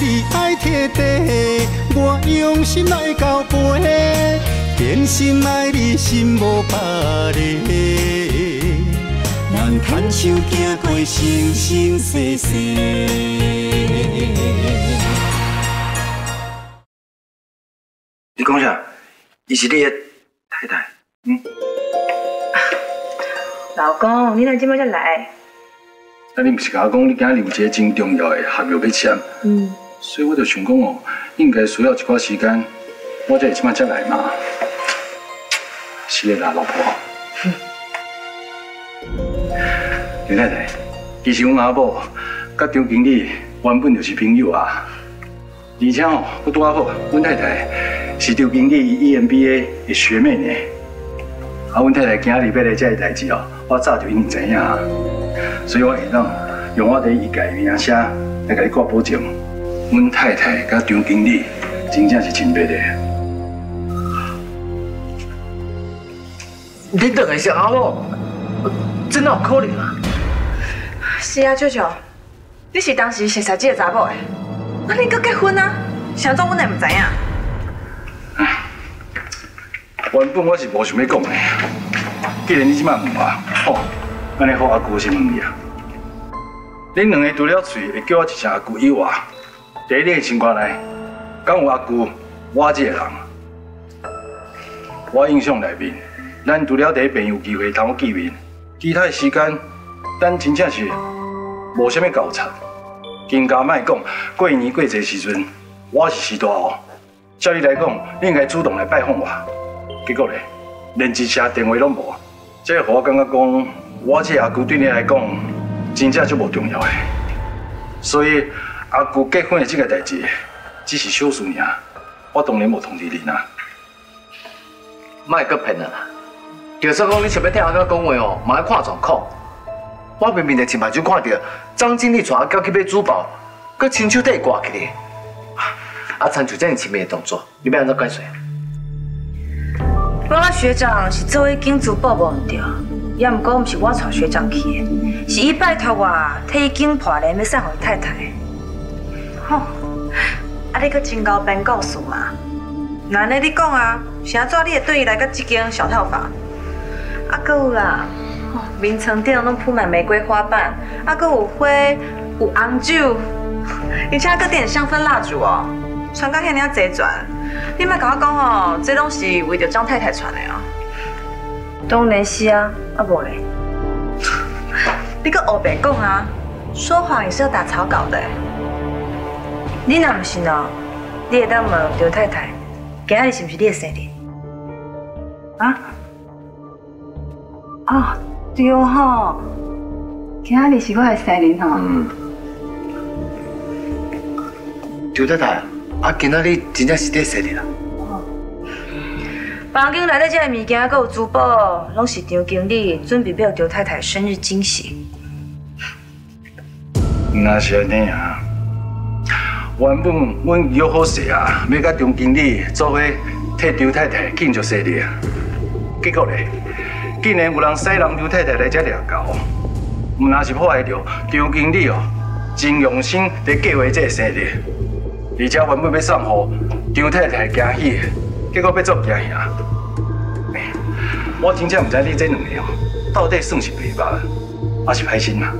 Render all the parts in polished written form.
你爱体地，我用心来交陪，真心爱你心无别离。咱牵手行过生生世世。 你讲啥？伊是你的太太，嗯？老公，你哪今麦才来？啊，你不是甲我讲你今日有一个真重要的合约要签，嗯，所以我就想讲哦，应该需要一寡时间，我才会今麦才来嘛。是的啦，老婆。刘太太，其实阮阿母甲张经理原本就是朋友啊，而且哦，我拄仔好，阮太太。 是张经理 EMBA 的学妹呢，啊，阮太太今日要来这个代志哦，我早就已经知影啊，所以我会当用我的一家名声来甲你挂保证，阮太太甲张经理真正是亲密的。你两个是阿某，真哪有可能啊？是啊，舅舅，你是当时认识这个查某的，那恁搁结婚啊？谁总阮也唔知影。 原本我是无想要讲的，既然你即摆问我，好，安尼好阿姑先问你啊。恁两个除了嘴会叫我一声阿姑以外，第一个情况内，敢有阿姑我这个人？我印象内面，咱除了第一遍有机会同我见面，其他的时间，咱真正是无啥物交叉。更加莫讲，过年过节时阵，我是师大哦。照你来讲，你应该主动来拜访我。 结果咧，连一声电话拢无，即个让我感觉讲，我这阿姑对你来讲，真正足无重要诶。所以阿姑结婚诶这个代志，只是小事尔，我当然无通知你啦。卖阁骗啦！就算讲你想要听阿哥讲话哦，嘛要看状况。我明明就亲目睭看到张经理带阿哥去买珠宝，阁亲手底挂起咧。啊，参就这样亲密诶动作，你要安怎解释？ 我那学长是做迄间珠宝无唔对，也唔过唔是我带学长去的，是伊拜托我替伊拣破链要送给伊太太。吼、哦，啊你阁真够编故事嘛？那呢你讲啊，啥怎你会对伊来个这间小套房？啊，阁有啦，吼、哦，眠床顶拢铺满玫瑰花瓣，啊，阁有花，有红酒，而且阁点香氛蜡烛哦，传到遐尔齐全。 你莫甲我讲哦，这拢是为着张太太传的啊。当然是啊，啊无嘞，你搁黑白讲啊，说谎也是要打草稿的。你若唔信哦，你会当问刘太太，今日是唔是你的生日？啊？哦，对哦，今日是我的生日哦。嗯。刘太太。 啊，今仔日真正是第生日啦！哦，房间内底这个物件，佮有珠宝，拢是张经理准备要给张太太生日惊喜。那是安尼啊，原本阮约好势啊，要甲张经理做伙替张太太庆祝生日啊。结果咧，竟然有人使人张太太来遮掠狗，唔那是破坏着张经理哦，真用心伫计划这个生日。 而且原本要送给张太太惊喜，结果要做惊喜啊！我真正唔知你这两个哦，到底算是陪伴，还是歹心啊？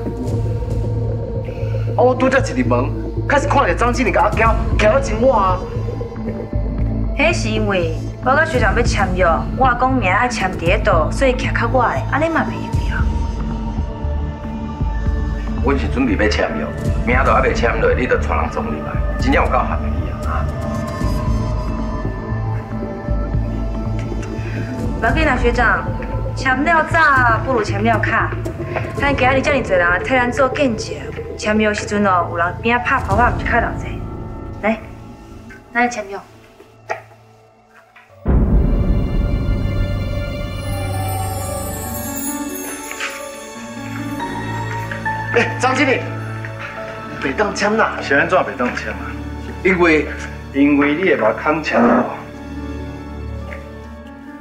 我拄则一入门，开始看到张经理甲阿娇行到真晚啊。迄是因为我甲学长要签约，我讲名爱签伫迄度，所以徛较我诶，安尼嘛袂用了。阮是准备要签约，名都还袂签落，你就带人送入来。 真正有够合理啊！别紧啦，学长，签了早不如签了卡。咱今日遮尔侪人替咱做见证，签约时阵哦，有人边拍炮啊，唔是较闹热。来，咱来签约。哎，张经理。 袂当签啦！是安怎袂当签啊？因为你会把空签了。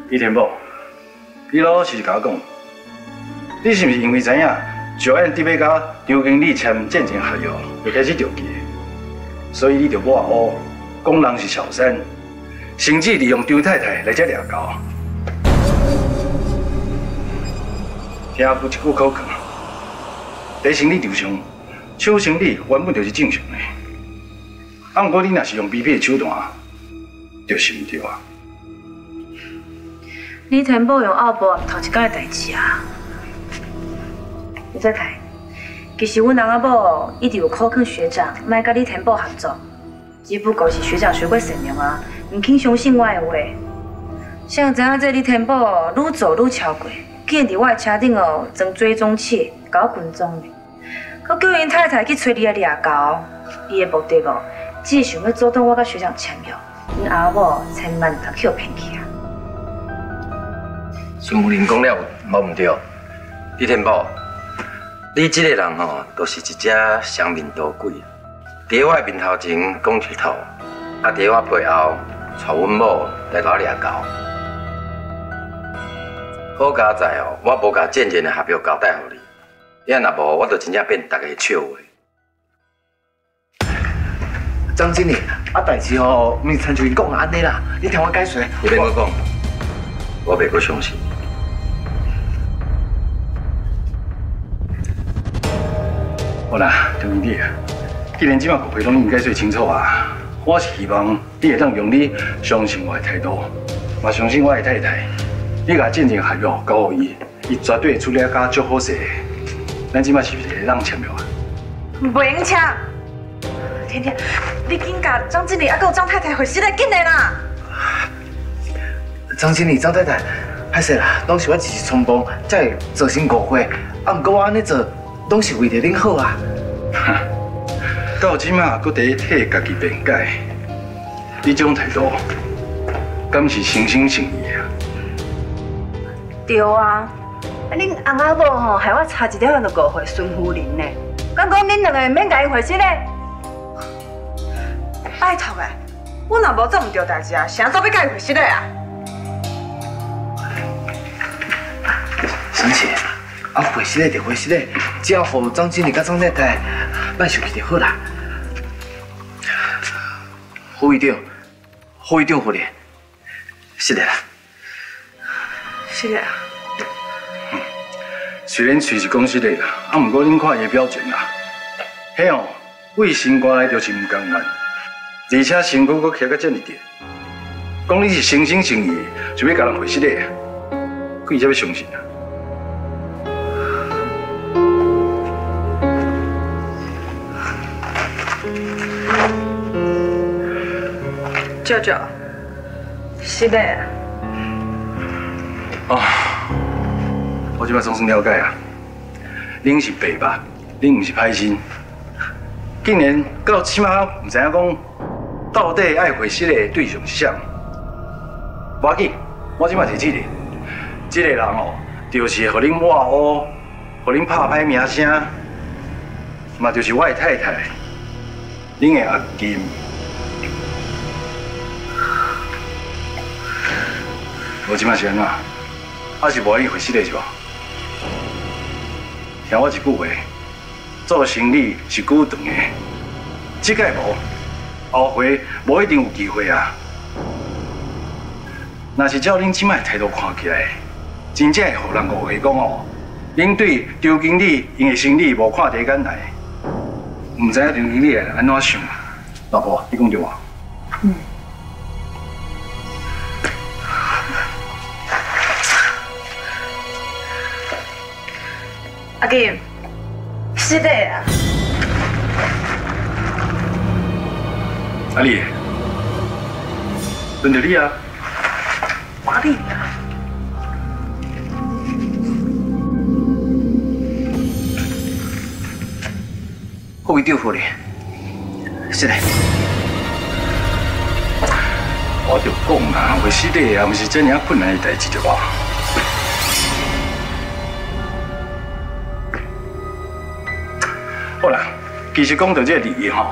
李天宝，你老实甲我讲，你是不是因为知影，就按得要甲张经理签正经合约，就开始着急？所以你着我哦，讲人是小三，甚至利用张太太来遮掠狗。听有一句可劝，第一生理受伤，手生理原本就是正常的。啊，不过你若是用卑鄙的手段，就是唔对啊。你填补用后补头一届的代志啊，你再睇。 其实阮翁仔某一直有苦劝学长，莫甲你填补合作。只不过是学长太过善良啊，唔肯相信我的话。谁知影这你填补愈做愈超过，竟然伫我的车顶哦装追踪器，甲我跟踪呢。佮叫因太太去找你来掠狗，伊的目的哦，只是想要阻挡我甲学长签约。因翁某千万唔通去骗去啊！孙夫人讲了无唔对，你填补。 你这个人吼，就是一只双面多鬼。伫我面头前讲一套，啊伫我背后带阮某来搞掠狗。好佳哉哦，我无甲渐渐的合约交代互你，要若无，我就真正变大家笑话。张经理，啊代志吼，毋是亲像因讲的安尼啦，你听我解释。你别我讲，我袂阁相信。 好啦，张经理，既然即摆误会拢已经解释清楚啊，我是希望你会当用你相信我的态度，嘛相信我的太太。你甲进行合约交予伊，伊绝对处理甲足好势。咱即摆是袂当签约啊？袂用签。婷婷，你紧甲张经理还有张太太回信来紧来啦。张经理、张太太，歹势啦，拢是我一时冲动，才会造成误会。啊，毋过我安尼做。 拢是为着恁好啊！到即马，搁第一替家己辩解，你种态度，敢是诚心诚意啊？对啊，啊恁翁仔某吼，害我差一点就误会孙夫人呢。敢讲恁两个免甲伊回信嘞？拜托诶，我若无做唔对代志啊，谁做要甲伊回信嘞啊？沈姐。 啊，回事嘞就回事嘞，只要让张经理甲张太太别生气就好啦。副院长，副院长夫人，谢谢啦。谢谢啊。虽然嘴是讲谢谢啦，啊，不过恁看伊的表情啦，嘿哦，为新官来就是唔甘愿，而且身躯阁徛到这么低，讲你是诚心诚意，就要甲人回事嘞，鬼才要相信啊！ 舅舅，是的。哦，我即摆总算了解啊，恁是白吧，恁唔是歹心。竟然到起码唔知影讲到底爱回失的对象是啥。无要紧，我即摆提起你，这个人哦，就是互恁抹黑，互恁拍歹名声，嘛就是我的太太，恁的阿金。 我即摆是安怎？还是无愿意回失的是无？听我一句话，做生理是久长的，即届无，后回无一定有机会啊。若是照恁即摆态度看起来，真正会互人误会讲哦，恁对张经理因的生理无看在眼内，唔知影张经理安怎想。老婆，你讲对无？嗯。 阿金，是的啊。阿丽，轮到你啊。阿丽，我会对付你。是的。我就讲啊，会死的啊，不是这样困难的代志，对吧？ 好啦，其实讲到这个利益吼，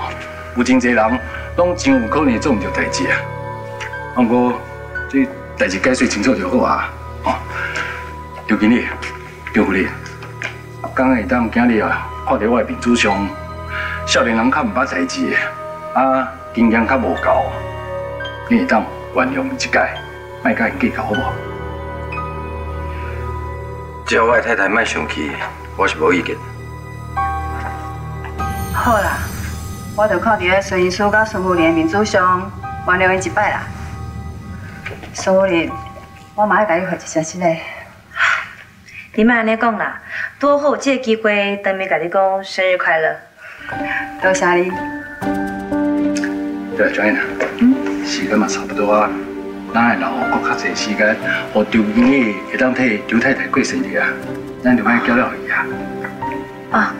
有真侪人拢真有可能做唔到代志啊。不过，这代志解释清楚就好啊。哦，刘经理、刘副理，刚下当今日啊，看到我的面子上，少年人较唔捌代志，啊，经验较无够，你会当原谅一届，莫甲因计较好无？只要我太太莫生气，我是无意见。好啦，我著靠伫咧孙医师甲孙夫人面子上原谅伊一摆啦。孙夫人，我嘛要甲你回一声实嘞。 你莫安尼讲啦，多好有这个机会，当面甲你讲生日快乐。多谢你。对，张燕啊，时间嘛差不多啊，咱会留下搁较侪时间，互周英丽会当替周太太过生日啊，咱就莫搅扰伊啊。啊，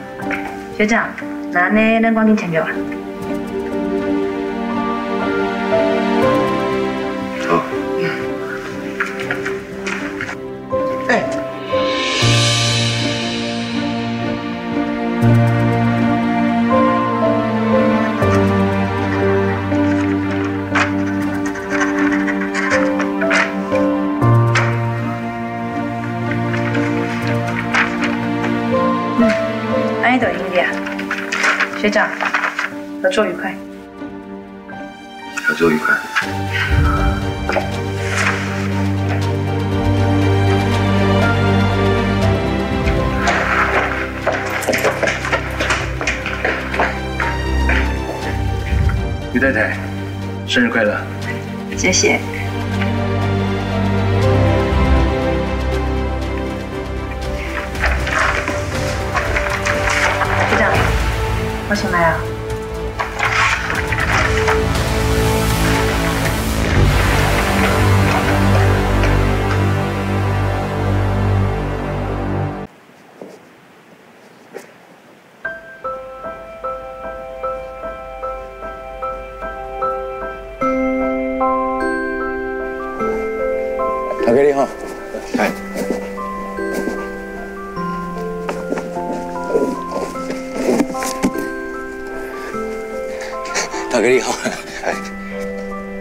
学长，那安尼咱赶紧签约吧。好。哎。 学长，合作愉快。合作愉快。于太太，生日快乐！谢谢。学长。 我先来啊！大哥你好，哎。 大哥你好，哎，大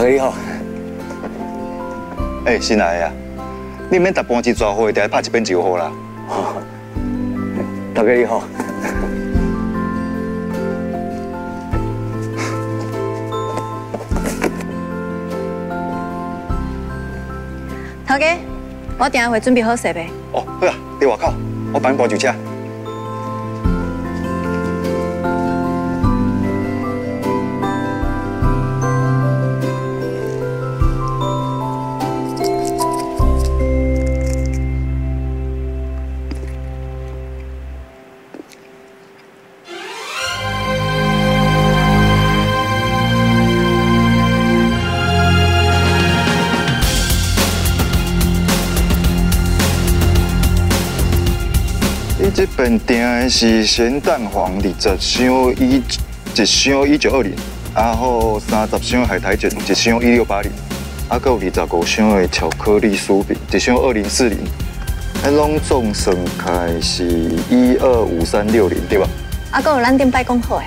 哥你好，哎，新来的啊，你免逐半支抓花，定拍一遍就好啦。大哥你好，头家，我订会准备好势袂？哦，好啊，伫外口，我帮你搬上车。这边订的是咸蛋黄20箱，一箱1920，然后30箱海苔卷，1箱1680，啊，还有25箱的巧克力酥饼，1箱2040，啊，拢总算开是125360对吧？啊，还有咱顶摆讲好诶，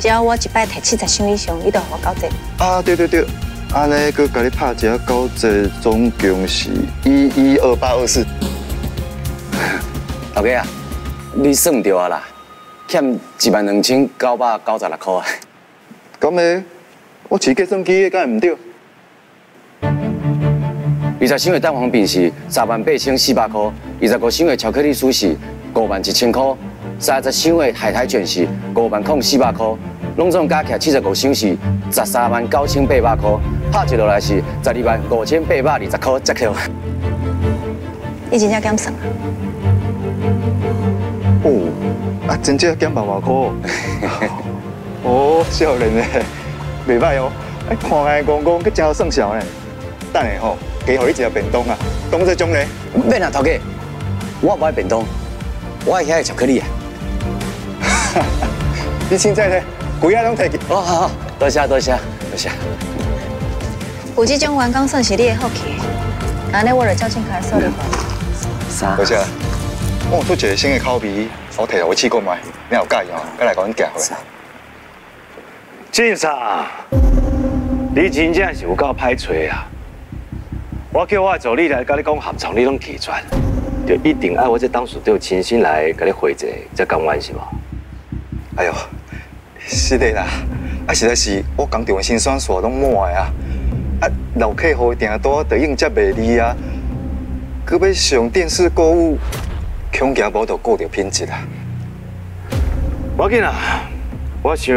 只要我一摆提70箱以上，伊就互我九折。啊，对对对，安尼佮甲你拍一下九折，总共是112824。老家啊！ 你算对啊啦，欠12996块啊。咁诶，我自己算计的，敢会唔对？20箱的蛋黄饼是38400块，25箱的巧克力酥是51000块，30箱的海苔卷是50400块，拢总加起来75箱是139800块，拍折落来是125820块折扣。你真正敢算啊？ 哦，啊，真正减10000块，哦，少年嘞，袂歹哦，啊，看来公公计真好算账嘞。等下吼，加互你一个便当啊，当作奖励。免啦，头家，我不爱便当，我爱遐个巧克力啊。你凊彩嘞，规个拢摕去。哦，好好，多谢多谢多谢。有这种员工算是你的福气，安尼我著照进开收你款。啥？多谢。 我出一个新的口味，我摕互伊试过卖，你有介意哦？再来甲阮寄回来。晋生，你真正是有够歹找啊！我叫我助理来甲你讲合同，你拢拒绝，就一定爱我这董事长亲身来甲你会者才甘愿是无？哎呦，是的啦，啊实在是我工厂的辛酸事拢满的啊，啊老客户订单就应接袂离啊，佮要上电视购物，恐惊无就顾着品质啦。无要紧啦，我想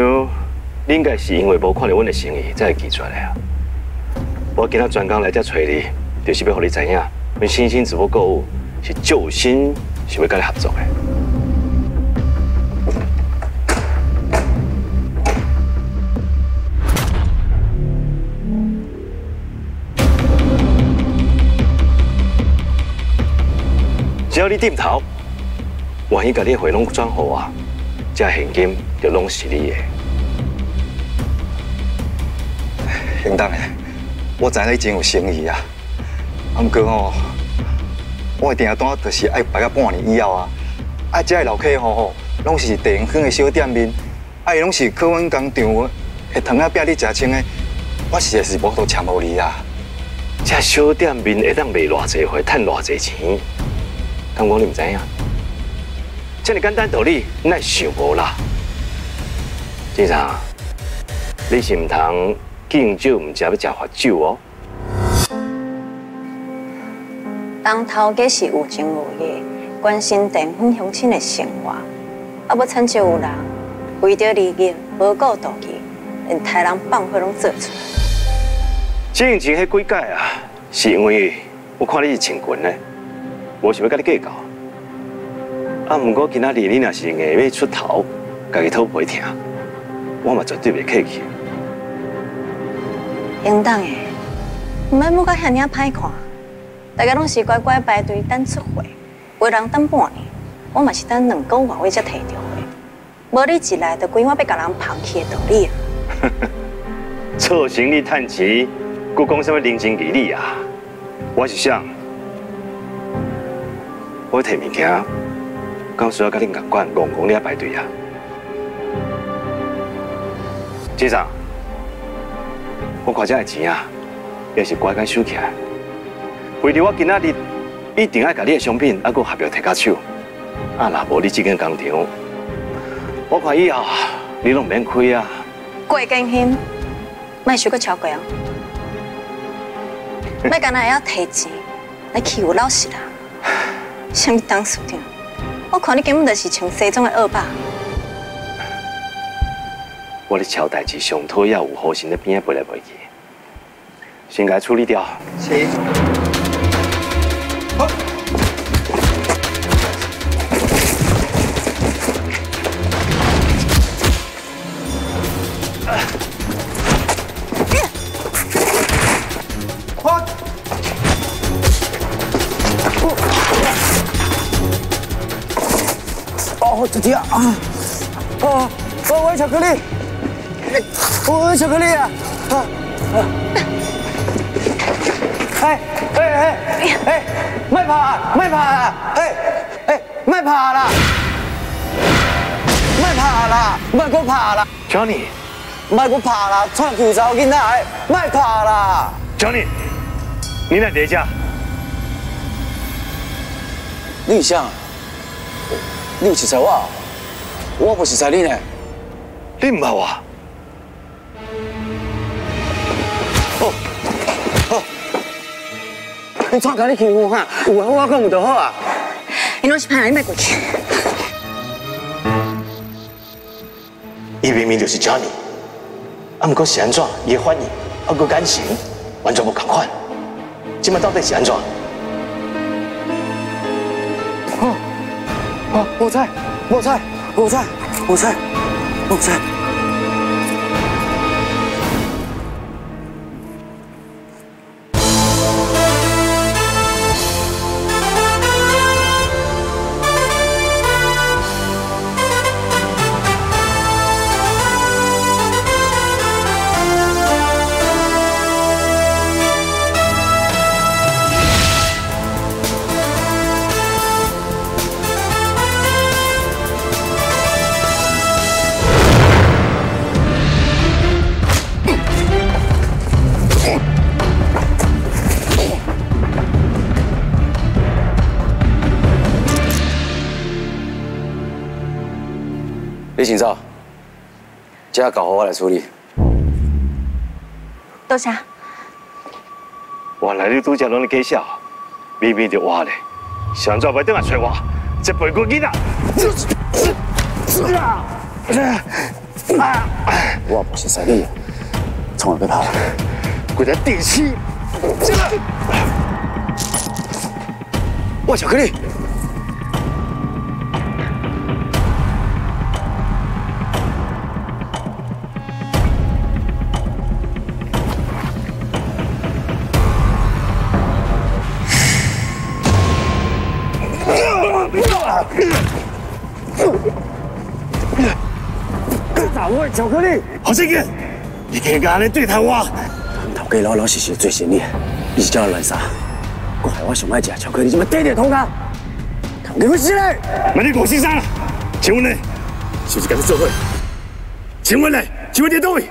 你应该是因为无看到阮的诚意才会拒绝的啊。 我今仔专工来这找你，就是要让你知影，阮新兴直播购物是救星，是要跟你合作的。只要你点头，万一把你回拢转给我，这现金就拢是你的。应当的。 我知你真有诚意啊，啊，不过吼，我的订单就是爱排到半年以后啊。啊，这些老客户吼，拢是地方的小店面，啊，伊拢是靠阮工厂的糖仔饼你食穿的，我实在是无多签无你啊。这小店面会当卖偌济货，赚偌济钱，敢讲你唔知影？这么简单道理，你奈想无啦？先生，你是唔通？ 敬酒唔食，要食罚酒哦。当头家是有情有义，关心地方乡亲的生活，啊，要参照有人为着利益无顾妒忌，连杀人放火拢做出来。之前迄几届啊，是因为我看你是穿裙的，我想要甲你计较。啊，不过今仔日你若是硬要出头，家己讨赔听，我嘛绝对袂客气。 应当的，唔免要到遐尼啊歹看，大家拢是乖乖排队等出货，有人等半年，我嘛是等2个月外尾才摕到货，无你一来就规我要甲人捧起的道理啊！做生意趁钱，佮讲什么人情义理啊？我是想，我摕物件，到时候甲恁甲管戆戆咧排队啊！先生。 我看这个钱啊，也是乖乖收起来。为了我今仔日一定要把你的商品还佫合约摕到手。啊，若无你这间工厂，我看以后你拢免开啊。过艰险，莫想佫超过哦。要干那会晓提钱，来欺负老实人。什么董事长？我看你根本就是穿西装的恶霸。 我咧超代志上讨厌有好心在边仔飞来飞去，先该处理掉。是。好。哦，姐姐啊！哦，我巧克力。 我巧克力啊！哎，卖怕啊，卖怕啊！哎，卖怕啦，卖怕啦，卖我怕啦 ！Johnny， 卖我怕啦，串古早囡仔，卖怕啦 ！Johnny， 你来第一下。你啥？你有识在我？我不识在你呢。你唔好啊？ 你创甲你欺负哈，有啊我讲有就好啊。你拢是歹人，你莫过去。伊明明就是 Johnny， 啊，毋过是安怎？伊的反应，啊，佮感情完全无同款。即摆到底是安怎？哦，哦，无猜。你先走，这搞好我来处理。多谢。原来你拄则拢咧假笑，明明着我咧，上早袂转来找我，这背骨囡仔。我不是杀你，从来不怕，跪在地气。哇，巧克力！ 大碗巧克力，好这个，你竟敢来对待我！咱头家老老实实做生意，你是叫我乱杀，我害我想爱吃巧克力，怎么点点通啊？你不是嘞？没你讲先生，请问嘞，是不是跟他做伙？请问嘞，请问你到位？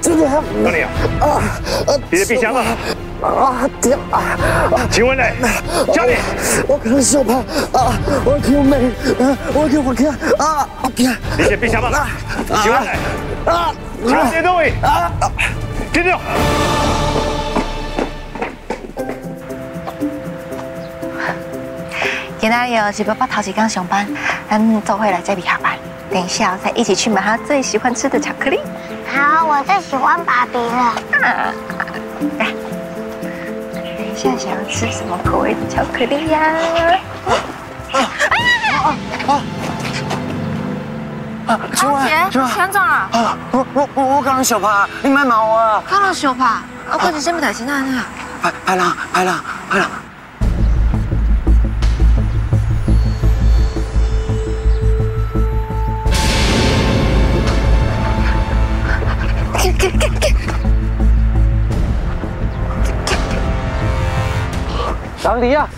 这边，哪里啊？你的冰箱啊！ 啊！天啊！请问呢？家里？我可能受怕啊！我可没啊！我看啊！我看。你先别想了。请问呢？啊！请问谁对？啊！听着。今仔日是爸爸头一天上班，咱做回来这边下班。等一下，再一起去买他最喜欢吃的巧克力。好，我最喜欢芭比了。来。 现在想要吃什么口味的巧克力呀？啊！全总啊！啊！我刚刚小怕，你卖毛啊！刚刚小怕，我看你先不带钱来呢。拍啦！哪里呀？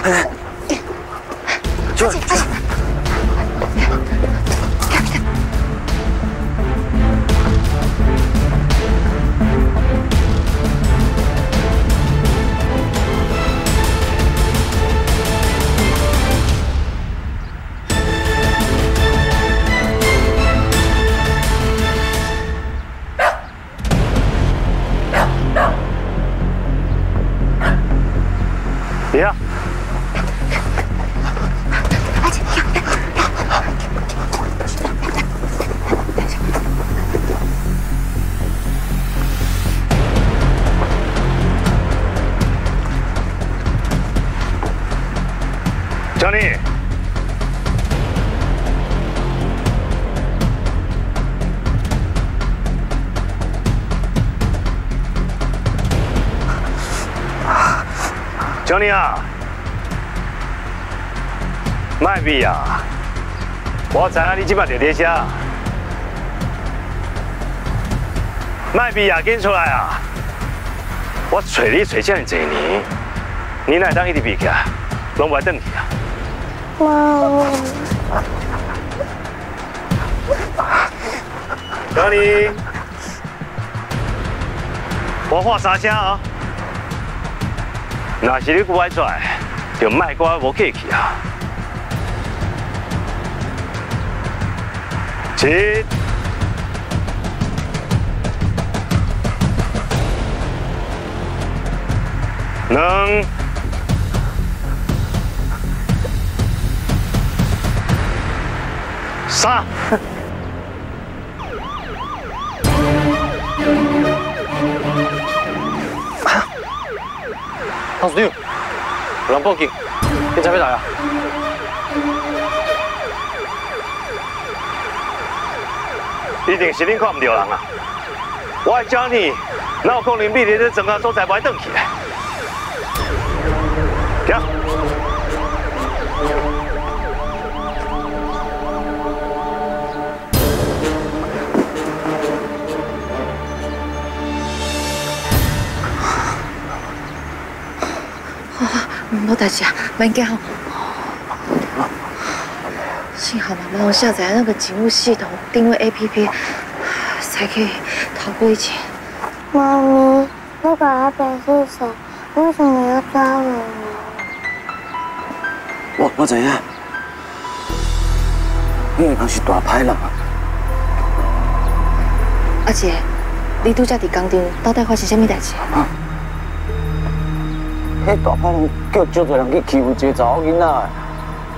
来，坐。 你啊，麦比啊，我知影你即摆在底下。麦比啊，紧出来啊！我找你找这么侪年，你哪会当一直避起来，拢袂转去啊？妈，小李，我话三声啊！ 若是你不爱出来，就卖怪无客气啊！起！能！三！唐司长，有人报警，警察要来啊！一定是恁看唔到人啊！我爱叫你，哪有讲林美丽在庄下所在袂转去嘞？行。无代志啊，免惊吼。幸好妈妈我下载那个警务系统定位 APP， 才可以逃过一劫。妈咪，那个阿北是谁？为什么要抓我呢？我知啊，那个人是大歹人啊！阿姐，你拄则伫工厂，到底发生什么代志？啊！那大歹人叫足多人去欺负一个查某囡仔。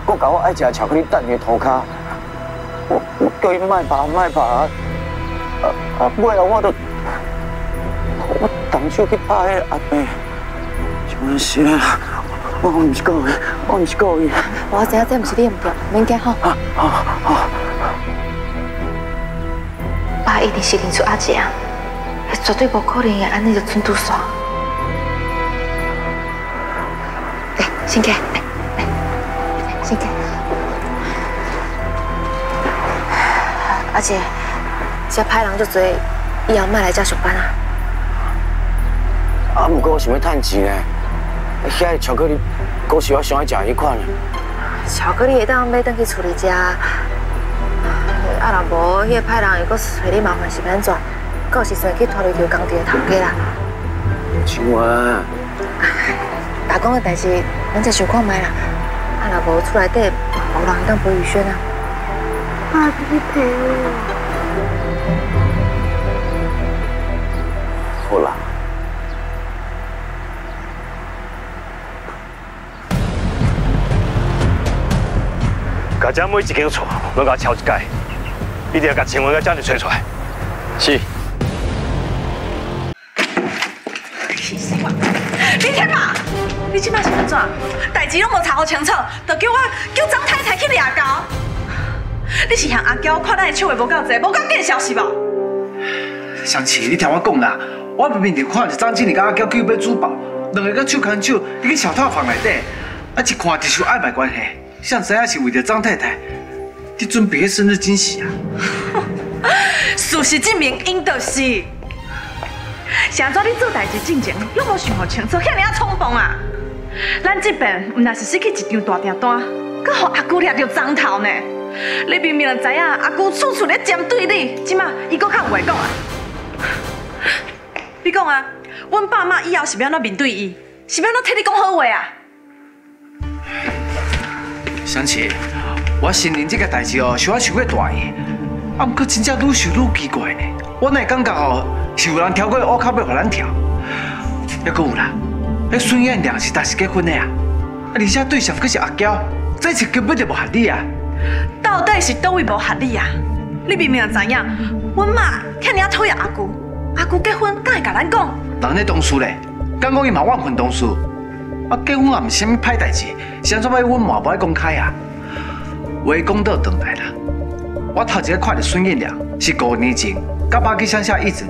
我搞我爱食巧克力蛋的涂骹，我叫伊卖拍，啊！尾后我动手去拍迄阿伯，真是啦！我唔是故意，我知影这唔是你唔对，免惊吼。好。爸一定是认出阿姐啊，绝对无可能会安尼就准拄煞。来，先开。 阿姐，遮歹人足多，以后莫来遮上班啊！啊，不过我想要趁钱呢，遐巧克力，果是我上爱食迄款。巧克力会当买转去厝里食，啊，若无，遐歹人又搁找你麻烦是安怎？到时阵去拖你去工地头家啦。像我，打工的代志，咱再想看卖啦。 啊，若无厝内底无人当陪雨轩啊！爸，你陪我。好啦。甲遮每一间厝拢甲抄一届，一定要甲情文甲遮就找出来。是。气死我！ 李天马，你即摆是安怎？代志拢无查好清楚，就叫张太太去抓交。你是向阿娇看咱的手的无够侪，无够见消息无？上次你听我讲啦，我明明看是张经理甲阿娇去买珠宝，两个手牵手入去小套房内底，啊一看就是暧昧关系，谁知影是为着张太太，你准备迄生日惊喜啊？事实证明，因就是。 想做你做代志之前，又无想好清楚，遐尔啊冲动啊！咱这边唔但是失去一张大订单，阁互阿姑抓着针头呢。你明明就知影阿姑处处咧针对你，即马伊阁较有话讲啊！你讲啊，阮爸妈以后是要安怎面对伊？是要安怎替你讲好话啊？湘琪，我承认这个代志哦，是我想过大意，啊，毋过真正愈想愈奇怪呢。我乃感觉哦。 是有人跳过乌口，要互咱跳。还阁有啦，迄孙燕良是当时结婚的啊，啊，而且对象阁是阿娇，这是根本就无合理啊！到底是叨位无合理啊？你明明就知影，阮妈遐尔讨厌阿姑，阿姑结婚敢会甲咱讲？人咧同事咧，敢讲伊嘛怨恨同事？啊，结婚也毋是啥物歹代志，是安怎要阮嘛无爱公开啊？话讲倒转来啦，我头一个看到孙燕良是5年前，甲巴基乡下一阵。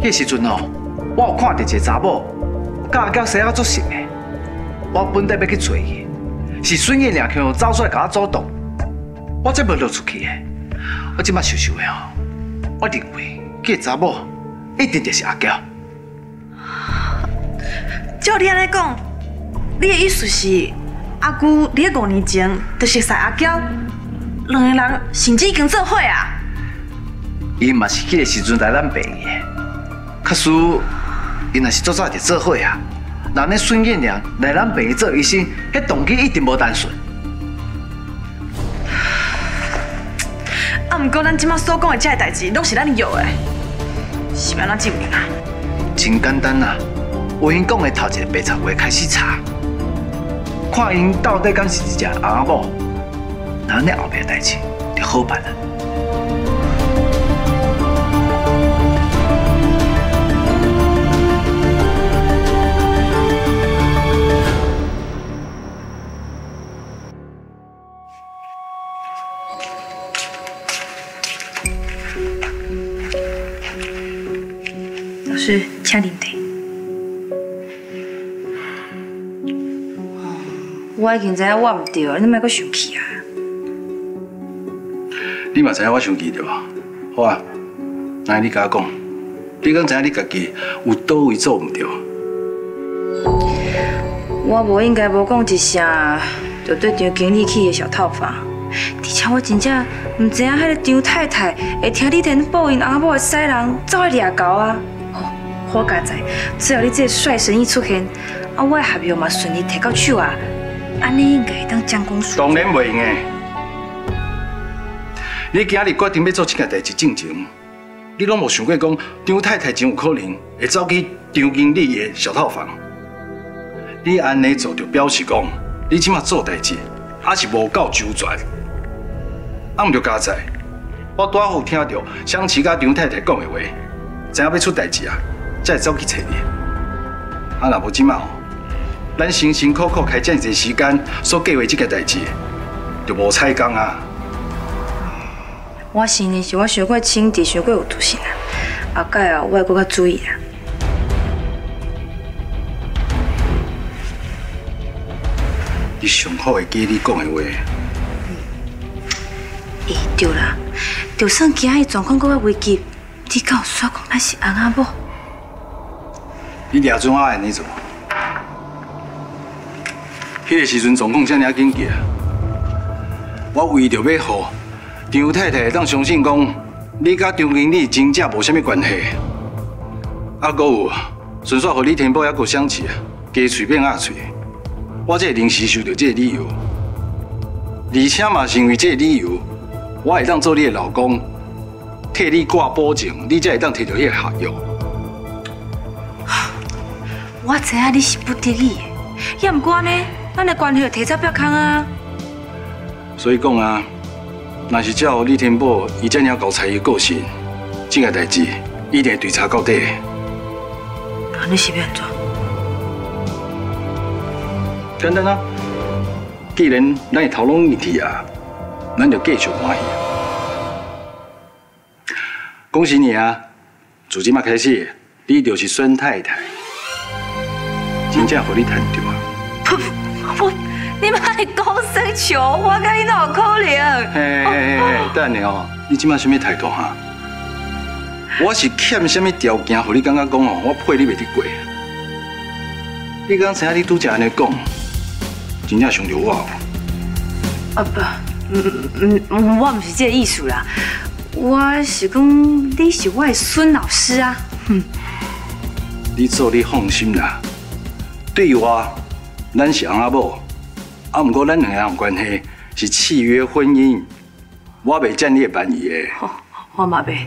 迄时阵哦，我有看到一个查某，甲阿娇生啊足熟的。我本来要去找伊，是孙燕良强走出来甲我阻挡，我才无落出去的。我即摆想想的哦，我认为迄个查某一定就是阿娇。照你安尼讲，你的意思是阿姑伫咧5年前就认识阿娇，两个人甚至已经做伙啊？伊嘛是迄个时阵来咱白的。 确实，伊若是早就做伙啊。人咧孙燕良来咱病院做医生，迄动机一定无单纯。啊，毋过咱即摆所讲的这个代志，拢是咱有诶，是要怎证明啊？真简单啦，由因讲的头一个白贼话开始查，看因到底敢是一只阿某，咱咧后壁代志就好办了。 是，请您听。我已经知影我唔对，你莫阁生气啊！你嘛知影我生气对吧？好啊，那你甲我讲，你敢知影你家己有倒位做唔对？我无应该无讲一声，就对张经理去的小套房，而且我真正唔知影迄个张太太会听李天宝因阿母的使人走去掠狗啊！哦，好佳哉，只要你这个帅神医出现，啊，我的合约嘛顺利摕到手啊！安尼应该会当将功赎罪。当然袂硬，你今日决定要做这件代志之前，你拢无想过讲张太太真有可能会走去张经理的小套房。你安尼做就表示讲，你即马做代志还是无够周全。 啊，毋着加载，我拄仔好听到湘琪甲张太太讲的话，知影要出代志啊，才会走去找你。啊，若无即嘛，咱辛辛苦苦开遮尔侪时间所计划这件代志，就无采工啊。我承认是我伤过轻敌，伤过有自信啊。后摆啊，我会搁较注意啊。你上好会记你讲的话。 哎，对啦，就算今仔日状况搁较危急，你敢有说讲咱是翁仔某？你抓准我安尼做，迄个时阵状况遮尔紧急啊！我为着要互张太太当相信讲，你甲张经理真正无啥物关系，啊，搁有顺续互你填补还佫想起啊，加嘴变鸭嘴，我这临时收到这个理由，而且嘛是因为这个理由。 我会当做你的老公，替你挂保证，你才会当摕到迄个合约。我知影你是不得已的，也毋过呢，咱的关系就提早撇空啊。所以讲啊，若是照李天宝伊这样搞财的个性，这个代志一定会追查到底。安尼是要安怎？简单啊，既然咱的头拢入去啊。 咱就继续欢喜。恭喜你啊！自今嘛开始，你就是孙太太，真正互你赚着啊！我，你莫来讲生笑，我甲你哪有可能？嘿，等下哦，你今嘛什么态度哈？我是欠什么条件，互你感觉讲哦，我配你袂得过？你刚才你拄则安尼讲，真正伤着我哦。阿爸。 我唔是这个意思啦，我是讲你是我的孙老师啊。你做你放心啦，对我，咱是翁仔某，啊，不过咱两个人关系是契约婚姻，我袂占你的便宜的。我嘛袂，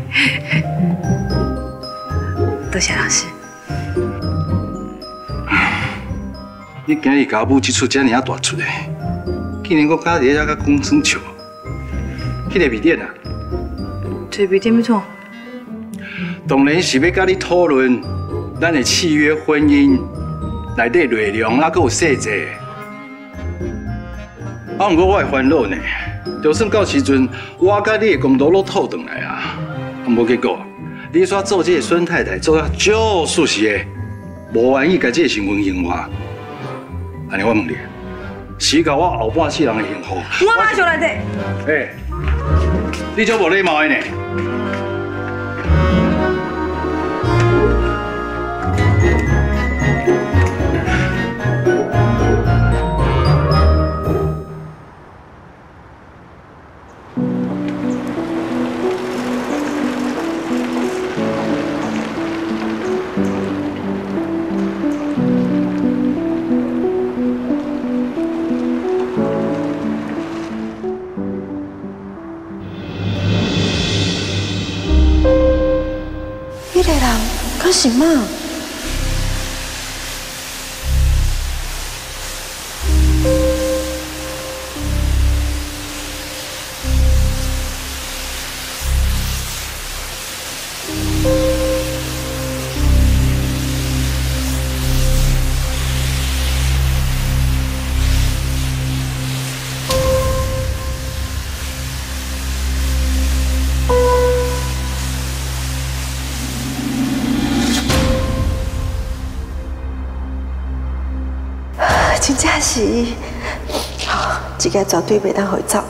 多谢老师。你今日甲母这出这尔大出的。 今年我家底下个公孙笑，迄个米店啊，这米店要怎？当然是要甲你讨论咱的契约婚姻内底内容啊，佮有细节。啊，不过我会烦恼呢，就算到时阵我甲你的公道都讨转来啊，无结果，你煞做这个孙太太做啊，少数是的，无愿意甲这个身份用我。安尼我问你。 是搞我后半世人的幸福。我马上来者。哎，你做无礼貌的呢？什么？真正是，这个绝对袂当互伊走。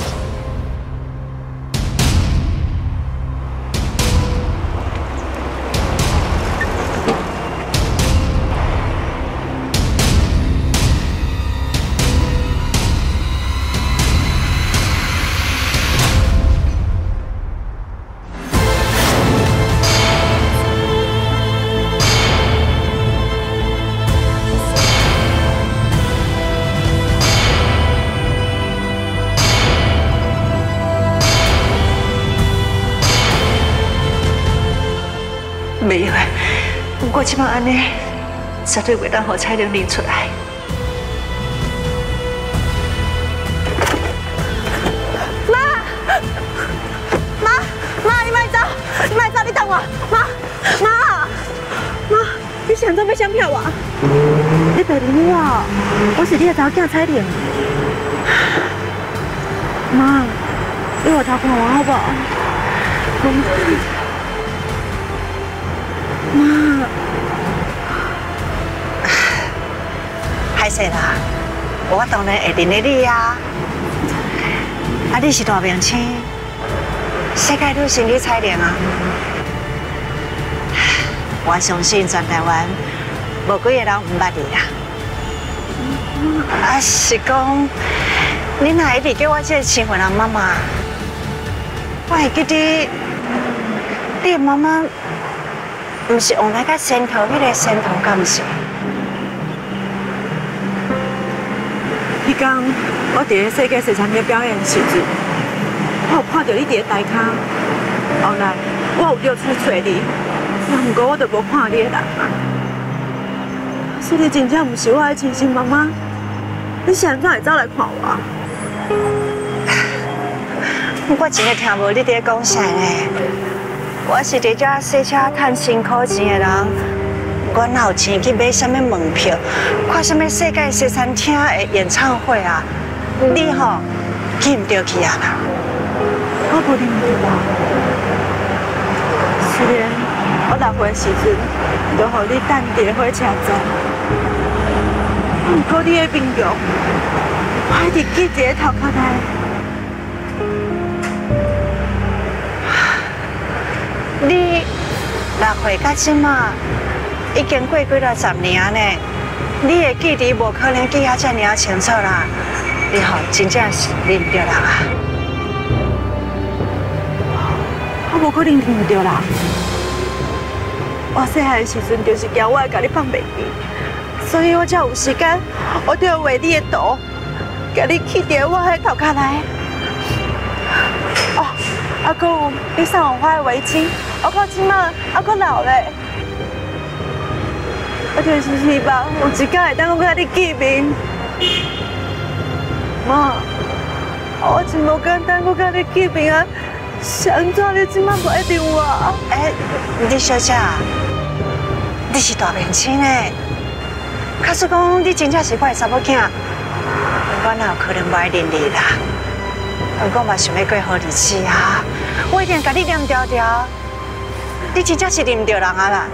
我即摆安尼，绝对袂当让彩玲认出来。妈，你莫走，你莫走，你等我，妈，你想做咩想骗我？你白骗我，我是你的查某囝彩玲。妈，你回头看我好不好？妈，歹势啦，我当然会认得你啊！啊，你是大明星，世界女星你彩玲啊！我相信全台湾无几个人唔捌你啦。啊，是讲你若一直叫我这个身份人妈妈，我会记得你妈妈。 唔是用那个仙桃，迄个仙桃，敢唔是？迄天我伫世界水产节表演时阵，我有看到你伫个台卡。后来我有到处找你，但唔过我都无看到你个人。所以真正唔是我的亲生妈妈，你是安怎会走来看我？我真个听无你伫讲啥呢？ 我是伫遮洗车趁辛苦钱的人，我哪有钱去买什么门票，看什么世界西餐厅的演唱会啊？你吼去唔着去啊啦？我无认得啦。虽然我六岁时阵就互你等伫火车站，不过你的面容，我一直记伫个头壳内。 你六岁到即马，已经过几啊十年啊呢？你的记忆无可能记啊遮尔啊清楚啦，你吼真正是认唔着人啊！我无可能认唔着啦！我细汉时阵就是惊我会甲你放袂记，所以我才有时间，我就画你的图，甲你记伫我迄头壳内。哦，啊，搁有你送我花的围巾。 我到即马，我阁老嘞，我就是希望有一天会当我甲你见面。妈，我真无简单，我甲你见面啊，是安怎？你即马无一定有我。哎，李小姐，你是大明星嘞，假使讲你真正是我的查某囝，我哪有可能袂认你啦？我嘛想要过好日子啊，我一定甲你念条条。 你真正是认唔到人啊啦！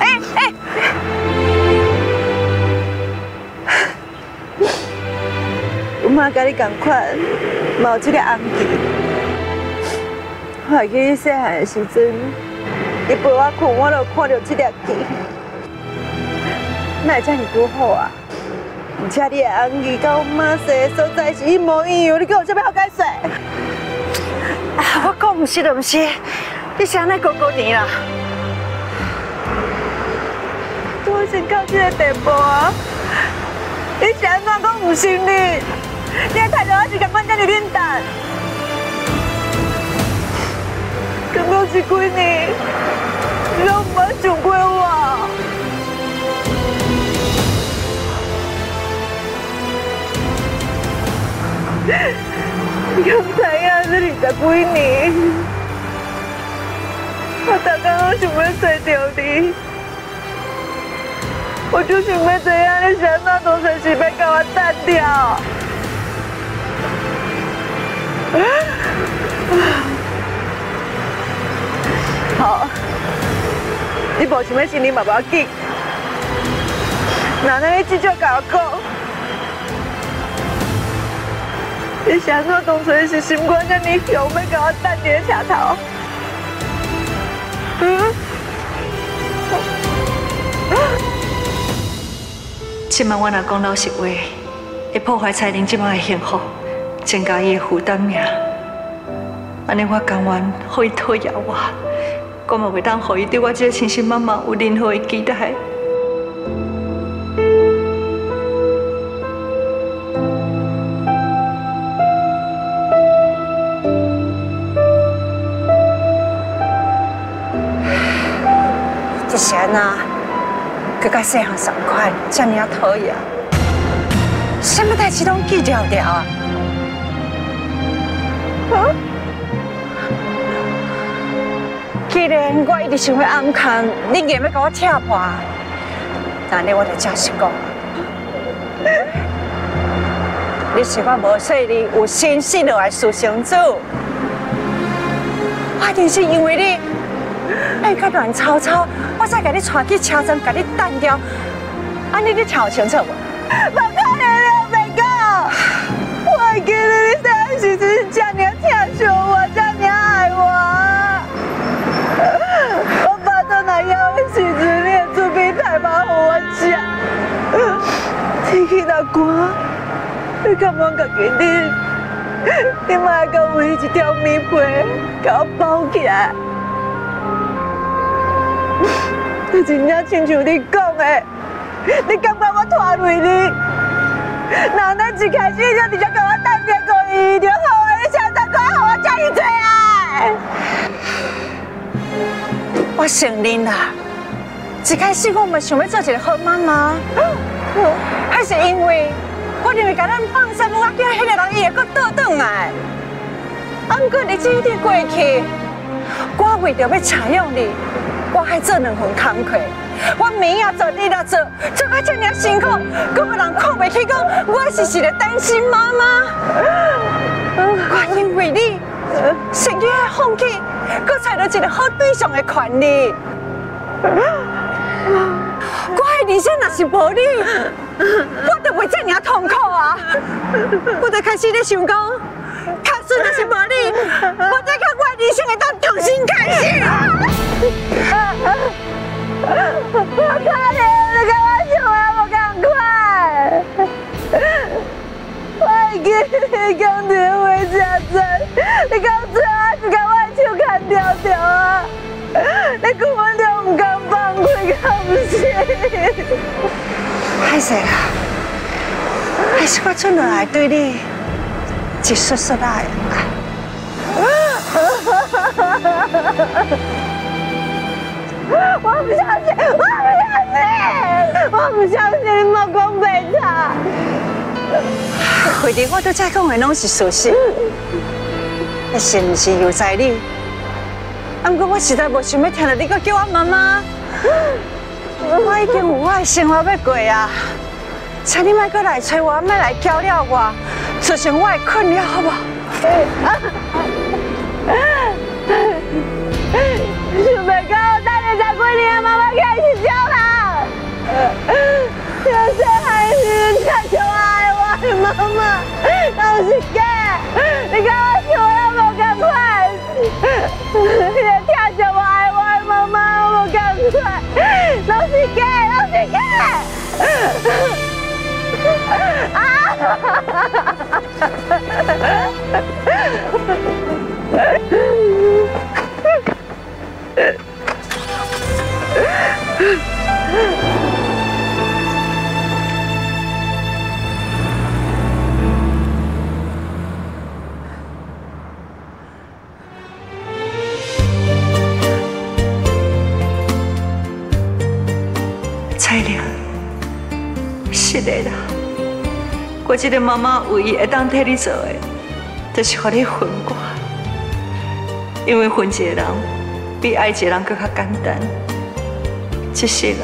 哎，我妈甲你同款，冇这个暗记。我记你细汉的时阵，你陪我困，我就看到这个记。那这样多好啊！ 而且你的红衣跟我妈生的所在是一模一样，你跟我这边好解释？啊，我讲不是就不是，你是安尼讲过年啦？我已经到这个地步啊！你是安怎讲不信你？你的态度还是跟我这么冷淡？刚刚是几年，你拢无想过我？ 你敢知影？这20几年，我大概我想要找到你，我就想要知影你是哪种程序要甲我断掉。好，你无想要心里嘛无要紧，哪能你至少甲我讲？ 你想做当初是心肝跟你想要甲我等你的车头，即晚我若讲老实话，会破坏彩玲即晚的幸福，增加伊的负担命。安尼我甘愿互伊讨厌我，我嘛袂当互伊对我这个亲生妈妈有任何的期待。前啊，佮佮细汉相款，遮尔啊讨厌，什么代志拢记了了啊！嗯，既然我一直想要安康，你硬要甲我拆破，那呢我就正式讲，你是我无说你有心死落来私生子，我定是因为你。 哎，甲乱吵吵，我再甲你带去车站，甲你单掉，安尼你听有清楚无？别讲了，别讲！我记得你当时是这么疼惜我，这么爱我。我爸都那样，我时阵你会煮米菜包给我吃。天气那寒，你敢望家己你？你妈给我一条棉被，给我包起来。 就真正亲像你讲的，你感觉我拖累你，那咱一开始就直接给我打电话就好，你现在讲好我遮尔多啊！我承认啦，一开始我们想要做一个好妈妈，还是因为我认为甲咱放生母仔囝迄个人伊会阁倒转来，啊，不过日子一直过去，我为着要采用你。 我还做两份工课，我明也做，日也做，做到这么辛苦，阁有人看袂起，讲我是一个单亲妈妈。我因为你，甚至还放弃，阁找到一个好对象的权利。我的人生若是无你，我就袂这么痛苦啊！我就开始咧想讲，假使若是无你，我再看我的人生会当重新开始啊！ 我可怜，你甲我想的无共款，我已经讲电话真多，你到最后是甲我手牵条条啊！你根本就唔敢放开，敢唔是？歹势啦，还是我从来对你一说说来。我不相信你莫讲白话。回头我都在讲的拢是事实，那是不是有在理？不过我实在无想要听到你阁叫我妈妈。我已经有我的生活要过啊，请你莫阁来催我，莫来搅扰我，造成我的困扰，好不好？想袂到。 你妈妈开始叫啦！这还是太可爱我的妈妈，都是假。你跟我想的无同款，你来听着我爱我的妈妈，我无同款，都是假，都是假。啊！彩玲，是的啦，我这个妈妈唯一会当替你做的，就是给你分我，因为分一个人。 比爱一个人更加简单，一世人，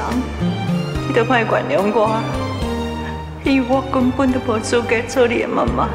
你都莫原谅我，因为我根本就无资格做你的妈妈。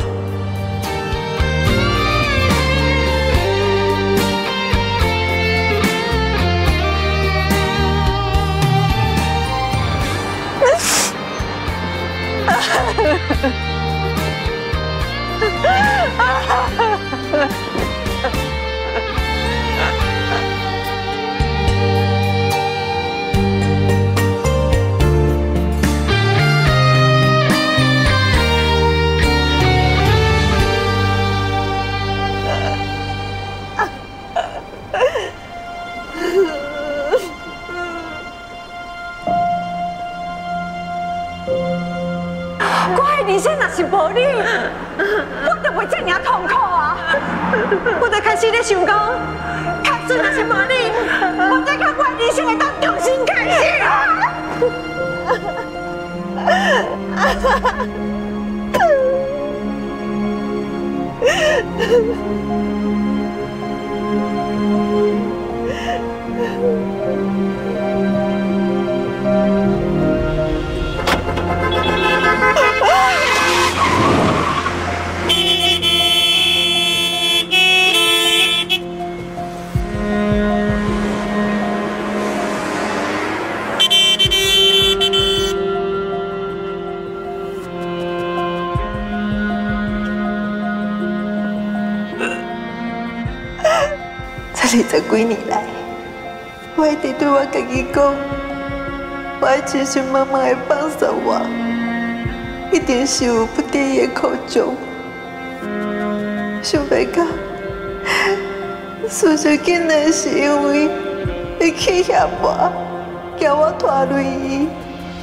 无你，我就袂这么痛苦啊！我就开始咧想讲，假使若是无你，我再看我你现在到底有心看戏啊！ 十几年来，我一直对我自己讲，我爱亲像妈妈会放手我，一定是有不得已的苦衷。想袂到，事实竟然是因为伊欺负我，叫我拖累伊，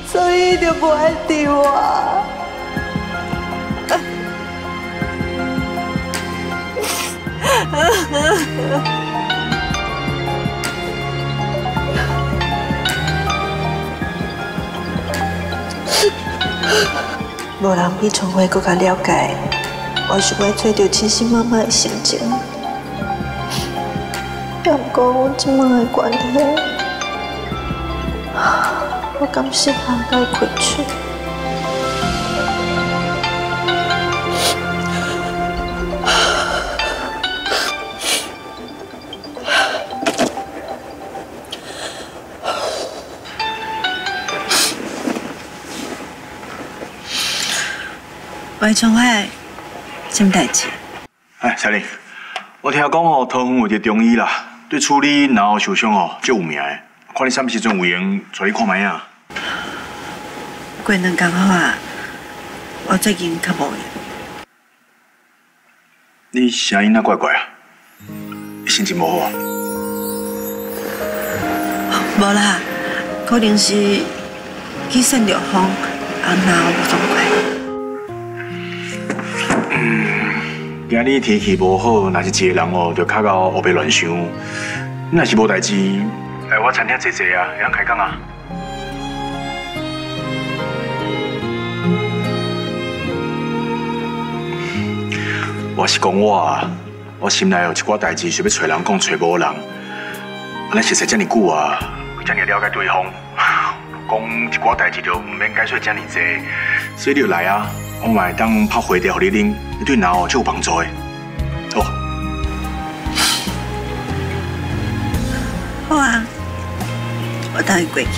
所以伊就无爱对我。 无人比春花更加了解，我想要找到亲生妈妈的心情。也不过我即摆的关系，我感觉应该开喙。喂，春花，什么代志？哎，小玲，我听讲吼，桃园有一个中医啦，对处理脑后受伤吼，最有名诶。看你啥物时阵有闲，带你看卖啊。过两天好啊，我最近较无闲。你声音哪怪怪啊？心情无好？无啦，可能是去扇着风，啊脑无爽快。 今日天气无好，若是一个人哦，就较到胡白乱想。你若是无代志，来我餐厅坐坐啊，会晓开讲啊。我是讲我啊，我心内有一寡代志想要找人讲，找无人。咱认识遮尼久啊，遮尼了解对方，讲一寡代志就唔免解释遮尼济，所以你就来啊。 我买当泡回调给你啉，你对脑就有帮助的。好，好啊，我带你过去。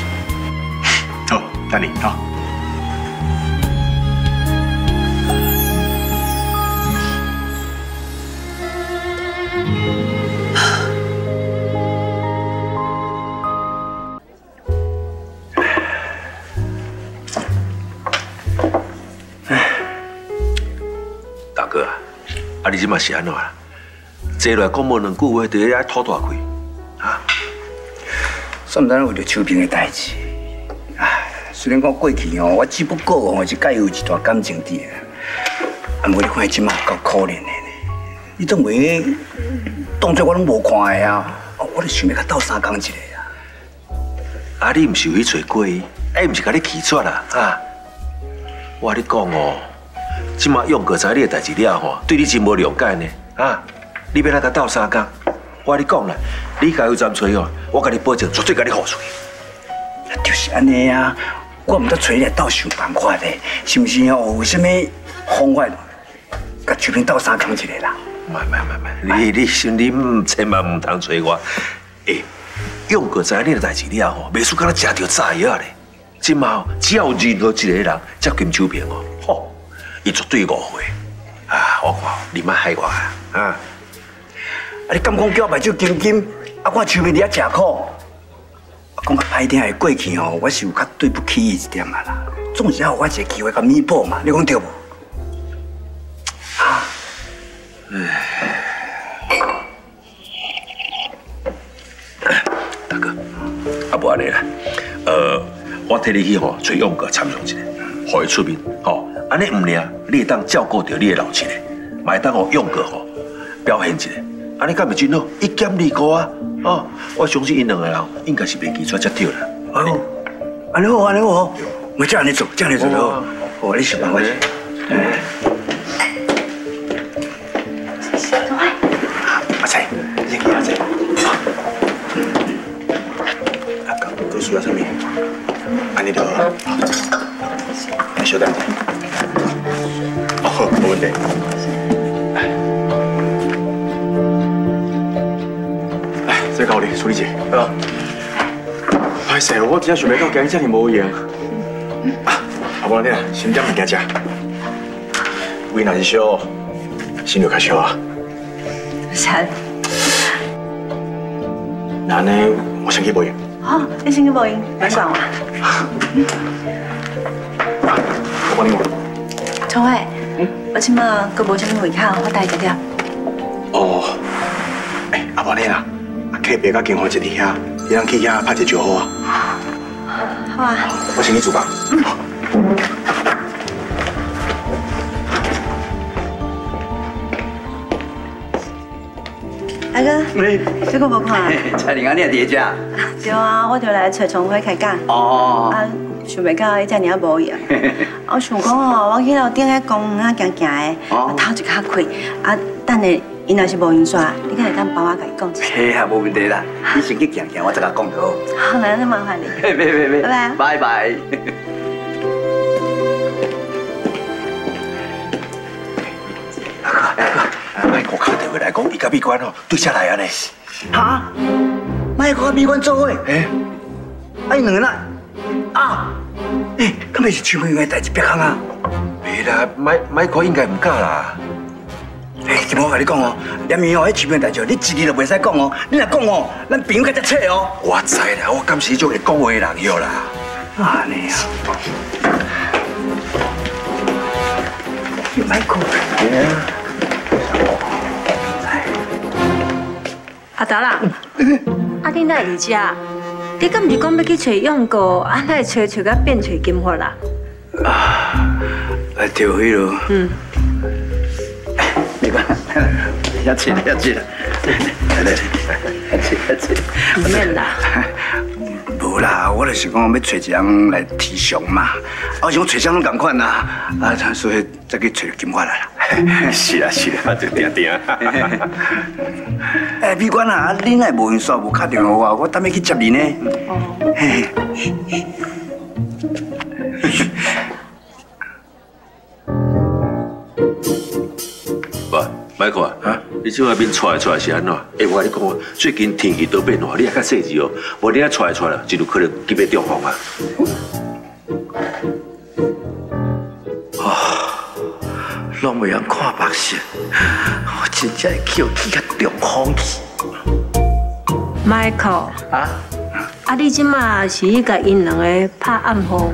好，等你好。你即嘛是安怎啦？坐落讲无两句话，就爱吐大气，啊！算唔知有着手边的代志，唉，虽然讲过去哦，我只不过哦是介有一段感情伫，啊，无你看即嘛够可怜的呢，你当袂当作我拢无看的啊？我咧想要甲斗相共一下啊！啊，你唔是有去找过伊？哎，唔是甲你气出啦，啊！我甲你讲哦。 即马用过知你的代志了吼，对你真无谅解呢啊！你要来甲斗相共，我跟你讲啦，你家有站找哦，我甲你保证绝对甲你好处。就是安尼啊，我毋得找你来斗想办法嘞，是毋是哦？有啥物方法，甲周平斗相共一下啦？唔，你心里千万唔通找我。哎，用过知你的代志了吼，袂输敢若食着炸药嘞。即马只要任何一个人接近周平哦，吼！ 伊绝对误会啊！我看你莫害我啊！啊！你敢讲叫我目睭金金，啊！我手面伫遐吃苦，讲较歹听的过去哦，我是有较对不起伊一点啊啦。总是要有我一个机会甲弥补嘛，你讲对无？啊！大哥，啊无安尼啦，我替你去吼找勇哥参详一下，互伊出面吼。 安尼唔了，你会当照顾到你的老七嘞，嘛会当哦用过吼，表现一下，安尼敢咪真好？一减二高啊，哦，我相信因两个人应该是袂记错才对啦。哦，安尼好，安尼好，我这样来做，这样来做就好。哦，你想办法去。哎，谢谢，走开。阿菜，你去阿菜。阿刚，都需要什么？安尼就好。来，稍等一下。哦，没问题。 再教你，淑丽姐。啊！歹势，我真想袂到今日这么无闲。啊，阿无你啊，先点物件食。胃若是烧，心就较烧啊。啥？那呢，我先去无闲。好，你先去无闲，别管我。啊，我帮你忙。崇伟，我即马阁无啥物胃口，我带你食了。哦，哎，阿无你啦。 客别到金华这里遐，伊通去遐拍一招呼啊！好啊，我先去煮吧。大哥，这个无看啊？彩玲啊，你也伫遮？对啊，我就来找崇辉开讲。哦，啊，想袂到伊遮尔啊无闲。我想讲哦，我去楼顶遐公园啊行行的，啊头一较开，啊等下。 伊若是无闲煞，你敢会当帮我甲伊讲一下？嘿啊，无问题啦，你先去行行，我再甲讲就好。好，那就麻烦你。别，拜拜。拜拜。阿哥，卖看电话来讲，伊甲美娟哦对下来啊呢。哈？卖看美娟做伙？哎，啊伊两个呐？啊？哎，敢咪是邱美娟代志别空啊？袂啦，卖看应该唔敢啦。 哎，今我甲你讲哦，连伊哦，迄前面代志，你一日都袂使讲哦。你若讲哦，咱朋友甲只切哦。我知啦，我敢是迄种会讲话的人诺啦。啊，安尼啊，你莫哭。阿达啦，阿你哪会伫遮？你敢毋是讲要去找勇哥？啊，哪会找甲变找金花啦？啊，来钓鱼咯。嗯。 要吃了，来，不免啦。无啦，我就是讲要找一人来提偿嘛。我想找啥拢同款啦，啊，所以再去找金花来啦。是啦，就定。哎，美娟啊，你奈无闲煞无打电话我，我等下去接你呢。哦。嘿嘿。 麦看啊！你即下面出来是安怎？哎，我跟你讲，最近天气都变热，你也较细致哦。无你啊出来，就有可能急要中风啊！啊，拢袂晓看目色，我真正会叫伊甲中风去。麦看啊！啊，你即马是去甲因两个拍暗号？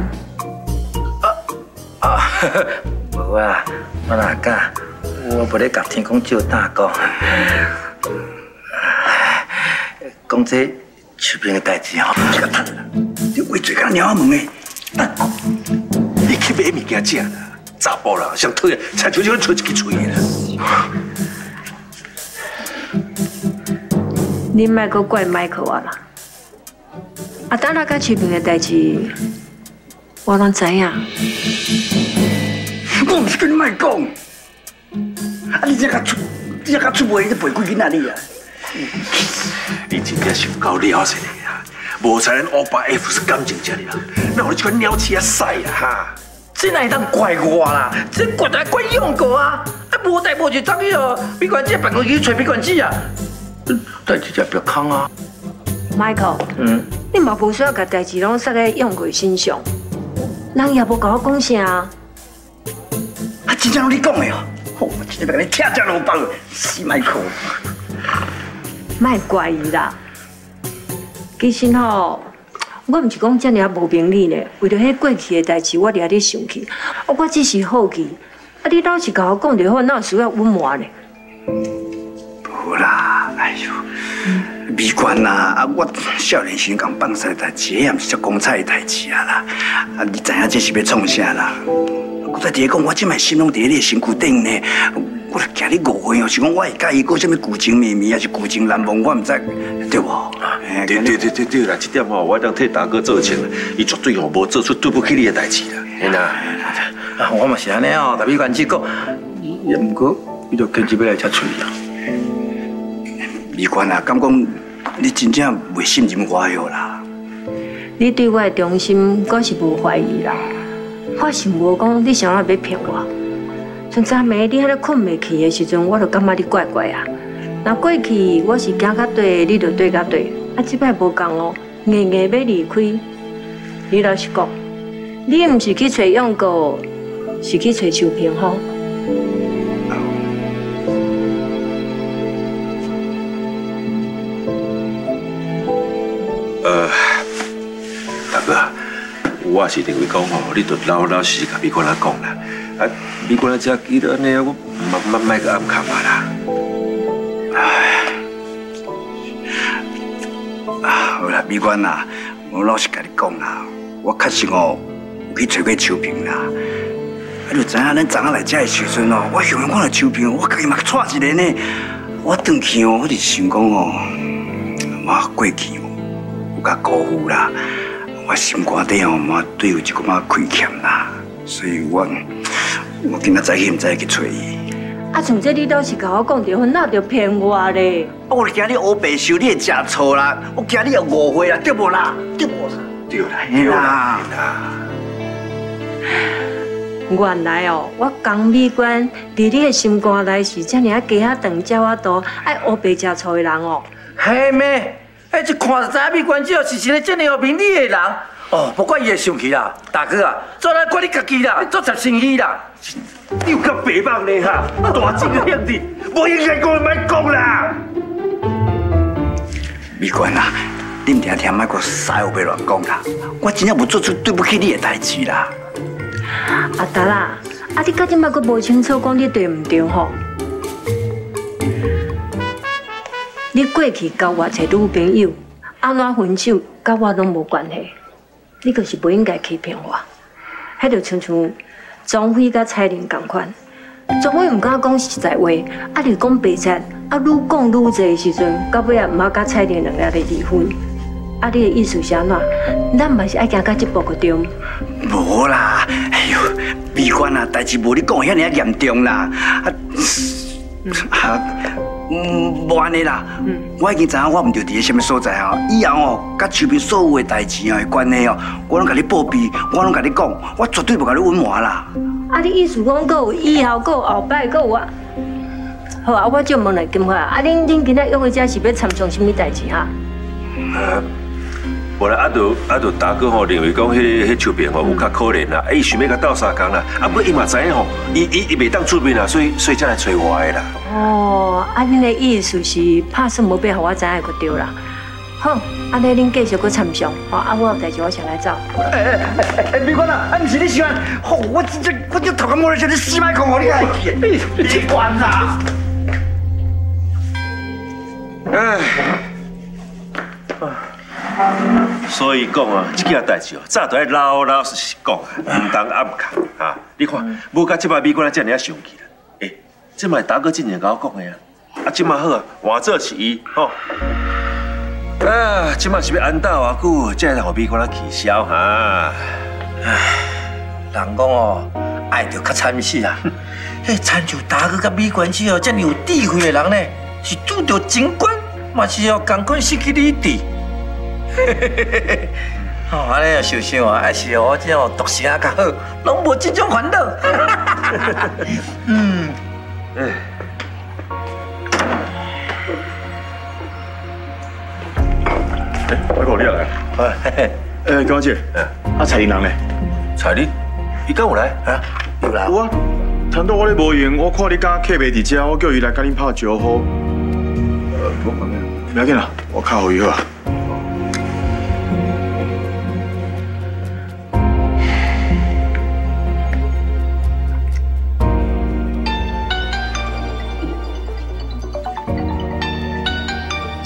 啊，无啊，我哪敢？ 我无咧甲天公借胆讲，讲这出面的代志吼，比较趁啦。你为做干鸟门诶？你去买物件食啦，查甫人上讨厌，才悄悄出一支嘴啦。你莫阁怪麦克我啦，啊，当然甲出面的代志，我拢知影。我唔是跟你卖讲。 啊！你这个出卖，你背几斤啊你啊！你真正想够了些个啊！无才咱5F 是感情这里啊，那我这款鸟鼠啊屎啊哈！这哪会当怪我啦？这怪在怪勇哥啊！啊无代无志走去哦，美娟姐办公室找美娟姐啊！代志才别空啊 ！Michael， 你嘛无需要把代志拢塞在勇哥身上，人也无甲我讲啥啊！啊，真正如你讲的哦！ 我真要甲你拆只落房，死麦克！莫怪伊啦，其实吼，我毋是讲遮尔啊无明理咧。为着迄过去诶代志，我掠咧生气。我只是好奇，啊你老实甲我讲就好，哪有需要隐瞒咧？无啦，哎呦，美娟啦，啊我少年时共放生代志，也毋是遮光彩诶代志啊啦。啊你知影这是要创啥啦？ 我再直接讲，我即卖心拢伫咧身躯顶呢，我来惊你误会哦，是讲我会介意讲什么旧情绵绵，还是旧情难忘，我唔知，对无？对对对对对啦，这点哦，我当替大哥做证，伊绝对哦无做出对不起你的代志啦。哎呀，啊，我嘛是安尼哦，特别关切个，也唔过，伊就坚持要来吃醋啦。美娟啊，敢讲你真正未信任我哟啦？你对我的忠心，我是无怀疑啦。 我想无讲，你想要要骗我。像昨暝你遐咧困袂去的时阵，我就感觉你怪怪啊。那过去我是行到对，你就对到对。啊，即摆无共哦，硬硬要离开。你老实讲，你毋是去找永过，是去找秋萍吼？大哥。 我是认为讲吼，你着老老实实甲美国人讲啦。啊，美国人只记得安尼，我莫个暗藏啊啦。唉，好啦，美国人啊，我老实甲你讲啦，我确实哦有去找过秋萍啦。啊，你知影咱昨下来遮的时阵哦，我想看到秋萍，我家己嘛带一个呢。我转去哦，我就想讲哦，我过去有甲辜负啦。 我心肝底哦，嘛对有一个嘛亏欠啦，所以我今仔早起唔知去找伊。啊，像这你倒是甲我讲着，分哪着骗我咧？我惊你乌白想，你会食醋啦，我惊你又误会啦，对无啦？对无啦？对啦，对啦。原来哦，我江美娟伫你的心肝内是遮尔啊鸡仔长鸟啊大，爱乌白食醋的人哦。嘿妹。 哎，一看就知影，美娟姐是一个这么明理的人。哦，不怪伊会生气啦，大哥啊，做咱怪你家己啦，你做十生意啦，你有够白目咧哈，大正个样子，无应该讲的，莫讲啦。美娟啊，你唔听听，莫阁师傅白乱讲啦，我真正无做出对不起你的代志啦。阿达啦，啊你到今麦阁无清楚讲你对唔对吼？ 你过去交我找女朋友，安怎分手，甲我拢无关系。你就是不应该欺骗我。迄就亲像张辉甲彩玲同款，张辉唔敢讲实在话，啊就讲白贼，啊愈讲愈侪时阵，到尾也毋好甲彩玲两个咧离婚。啊，你的意思是安怎？咱嘛是爱行到这步个对？无啦，哎呦，美娟啊，代志无你讲遐尔严重啦。无安尼啦，我已经知影我唔着伫个什么所在哦。以后哦，甲周边所有的代志哦的关系哦，我拢甲你报备，我拢甲你讲，我绝对无甲你隐瞒啦。啊，你意思讲，搁有以后，搁有后摆，搁有我。好啊，我借问来金花啊，恁今仔约会者是要参详什么代志啊？无啦，啊，就大哥吼认为讲迄秋萍吼有较可怜啦，伊想要甲斗相共啦，啊，不伊嘛知影吼，伊袂当出面啦，所以才来找我的啦。 哦，啊，恁的意思是拍算无必要，我知影个对啦。好，安尼恁继续搁参详。哦，啊，我有代志我先来走。哎，别管啦，啊，唔是你喜欢，吼，我这头壳摸咧，叫你死歹讲我哩个。别管啦。哎，所以讲啊，这件代志哦，早都要老老实实讲啊，唔当暗藏啊。你看，无甲即摆美国人遮尔啊生气啦。 即卖大哥之前甲我讲的啊，啊即卖好啊，换做是伊吼。啊，即卖是要安倒偌久，才会让美国人取消哈？人讲哦，爱着较惨死啦。迄参像大哥甲美娟姐哦，遮尔有智慧的人呢，是拄着情关，嘛是要同款失去理智。吼，安尼啊想想啊，还是我这样独身啊较好，拢无这种烦恼。嗯。 哎，外公你也来？哎，江姐，啊彩玲人呢？彩玲，伊敢有来？啊，有来。有啊，谈到我咧无闲，我看你家客袂伫遮，我叫伊来甲恁拍招呼。我讲咩？不要紧啦，我卡好伊好啊。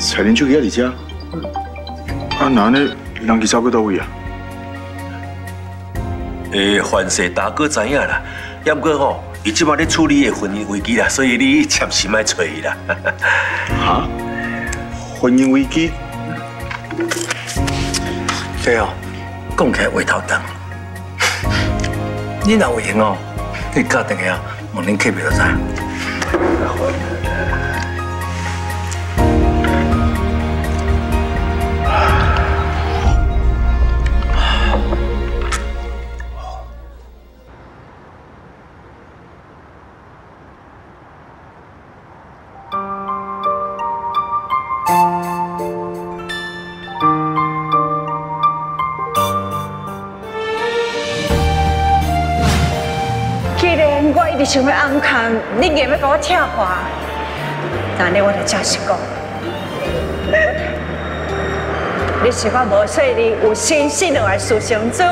彩玲手机还伫遮，啊那呢？人去走去倒位啊？凡事大哥知影啦，也毋过吼，伊即摆咧处理的婚姻危机啦，所以你暂时莫找伊啦。哈？婚姻危机？对哦，讲起来话头长。你若有闲哦，你教定个啊，问恁客袂着啥？ 想要安康，你硬要把我扯破，那呢我就真实讲，你是我无说你有心信落来私生子，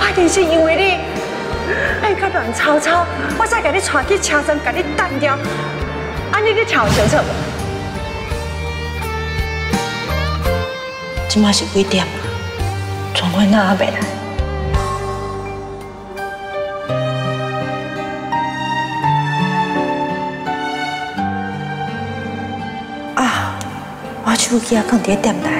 我定是因为你爱甲乱吵吵，我才甲你带去车站，甲你单掉，安尼你听有清楚无？即马是几点？状况哪还袂来？ 手机啊，放伫店内啊。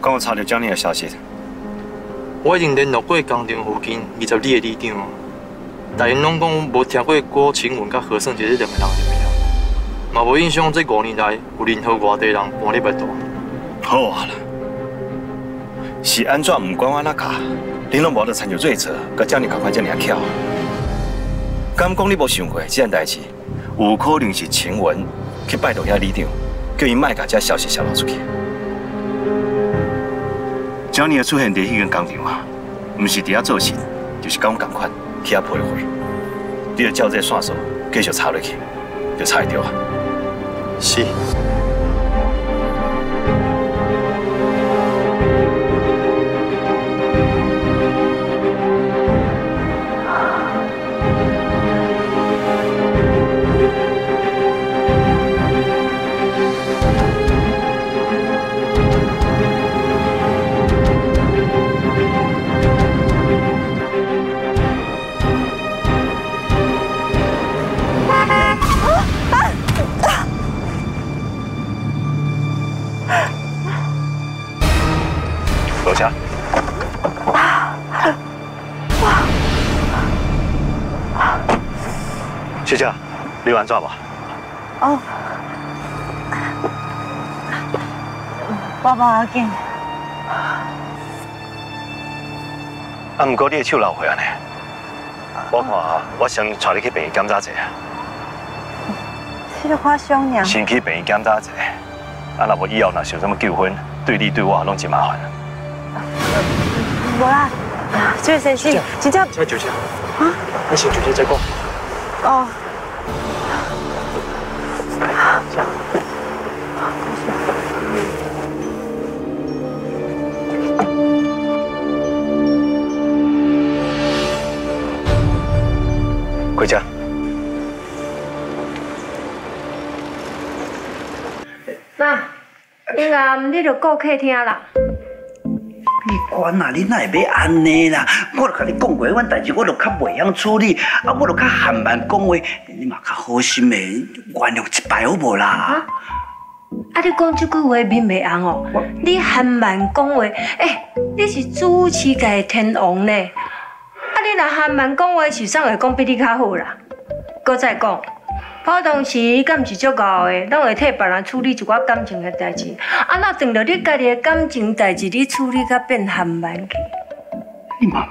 刚有查到江宁的消息，我已经联络过工厂附近20里的里长，但因拢讲无听过郭晴雯甲何胜杰这两个人的名，嘛无印象这5年来有任何外地人搬入来住。好啊啦。 是安怎唔管我那卡？你拢无得参与做做，甲遮尔搞款遮尔巧。敢讲你无想过这件代志，有可能是晴雯去拜托遐里长，叫伊莫甲遮消息泄露出去。遮尔出现伫迄间工厂啊，唔是伫遐做事，就是甲阮同款去遐徘徊。你要照这线索继续查落去，就查会着啊。是。 安怎无？哦，我无要紧。啊，不过你的手流血安尼，我看我先带你去病院检查一下。这个我想娘。先去病院检查一下，啊，若无以后若受什么纠纷，对你对我拢真麻烦。无啦，这位先生，真正。先休息。啊？你先休息再讲。哦。 回家。那，你暗你著顾客听啦。你管啊，你哪会要安尼啦？我著甲你讲过，阮代志我著较袂晓处理，啊，我著较含慢讲话，你嘛较好心的，原谅一摆好无啦？啊，啊，你讲这句话面袂红哦？你含慢讲话，你是主持界天王呢？ 你若含慢讲话，是谁会讲比你较好啦？搁再讲，普通时敢毋是足敖的，拢会替别人处理一寡感情的代志。啊，那等到你家己的感情代志，你处理甲变含慢去。你嘛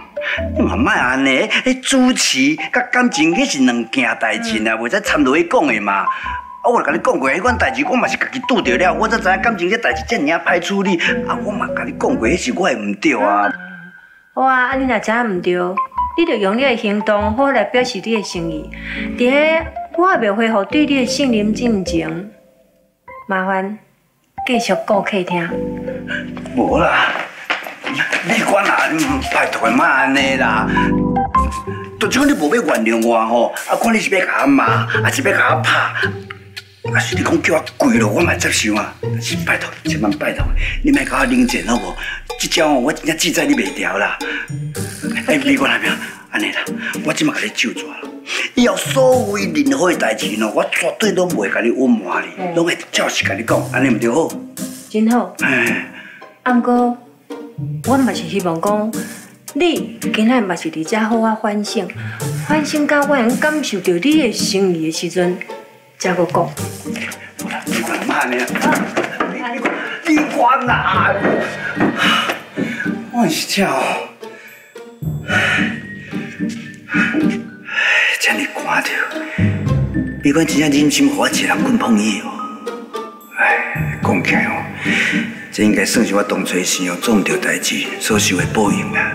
莫安尼，迄主持甲感情迄是两件代志呐，袂使掺落去讲的嘛。啊，我著甲你讲过，迄款代志我嘛是家己拄着了，我才知影感情这代志遮尔啊歹处理。啊，我嘛甲你讲过，迄是我的毋对啊。好啊，啊你若知影毋对？ 你著用你的行动好来表示你的诚意。第一，我也袂恢复对你的信任感情。麻烦继续顾客听。无啦，你管啊，拜托嘛安尼啦。就只讲你无要原谅我吼，啊，管你是要甲我骂，还是要甲我拍，啊，是你讲叫我跪落，我嘛接受啊。但是拜托，千万拜托，你莫甲我冷战好无？这招我真正记在你袂掉啦。哎，你管阿咩？安尼啦，我即马甲你救住啦。 以后所谓任何的代志喏，我绝对拢袂甲你隐瞒你，拢会照实甲你讲，安尼唔对好？真好。哎，啊不过我嘛是希望讲，你今仔嘛是伫遮好啊反省，反省到我能感受到你的心意的时阵，才阁讲。好啦，你管嘛呢？你管啦！我是这哦。 真哩看着，你管真正忍心给我一人滚碰伊哦！哎，讲起来哦，这应该算是我当初想要做唔到代志所受的报应啦。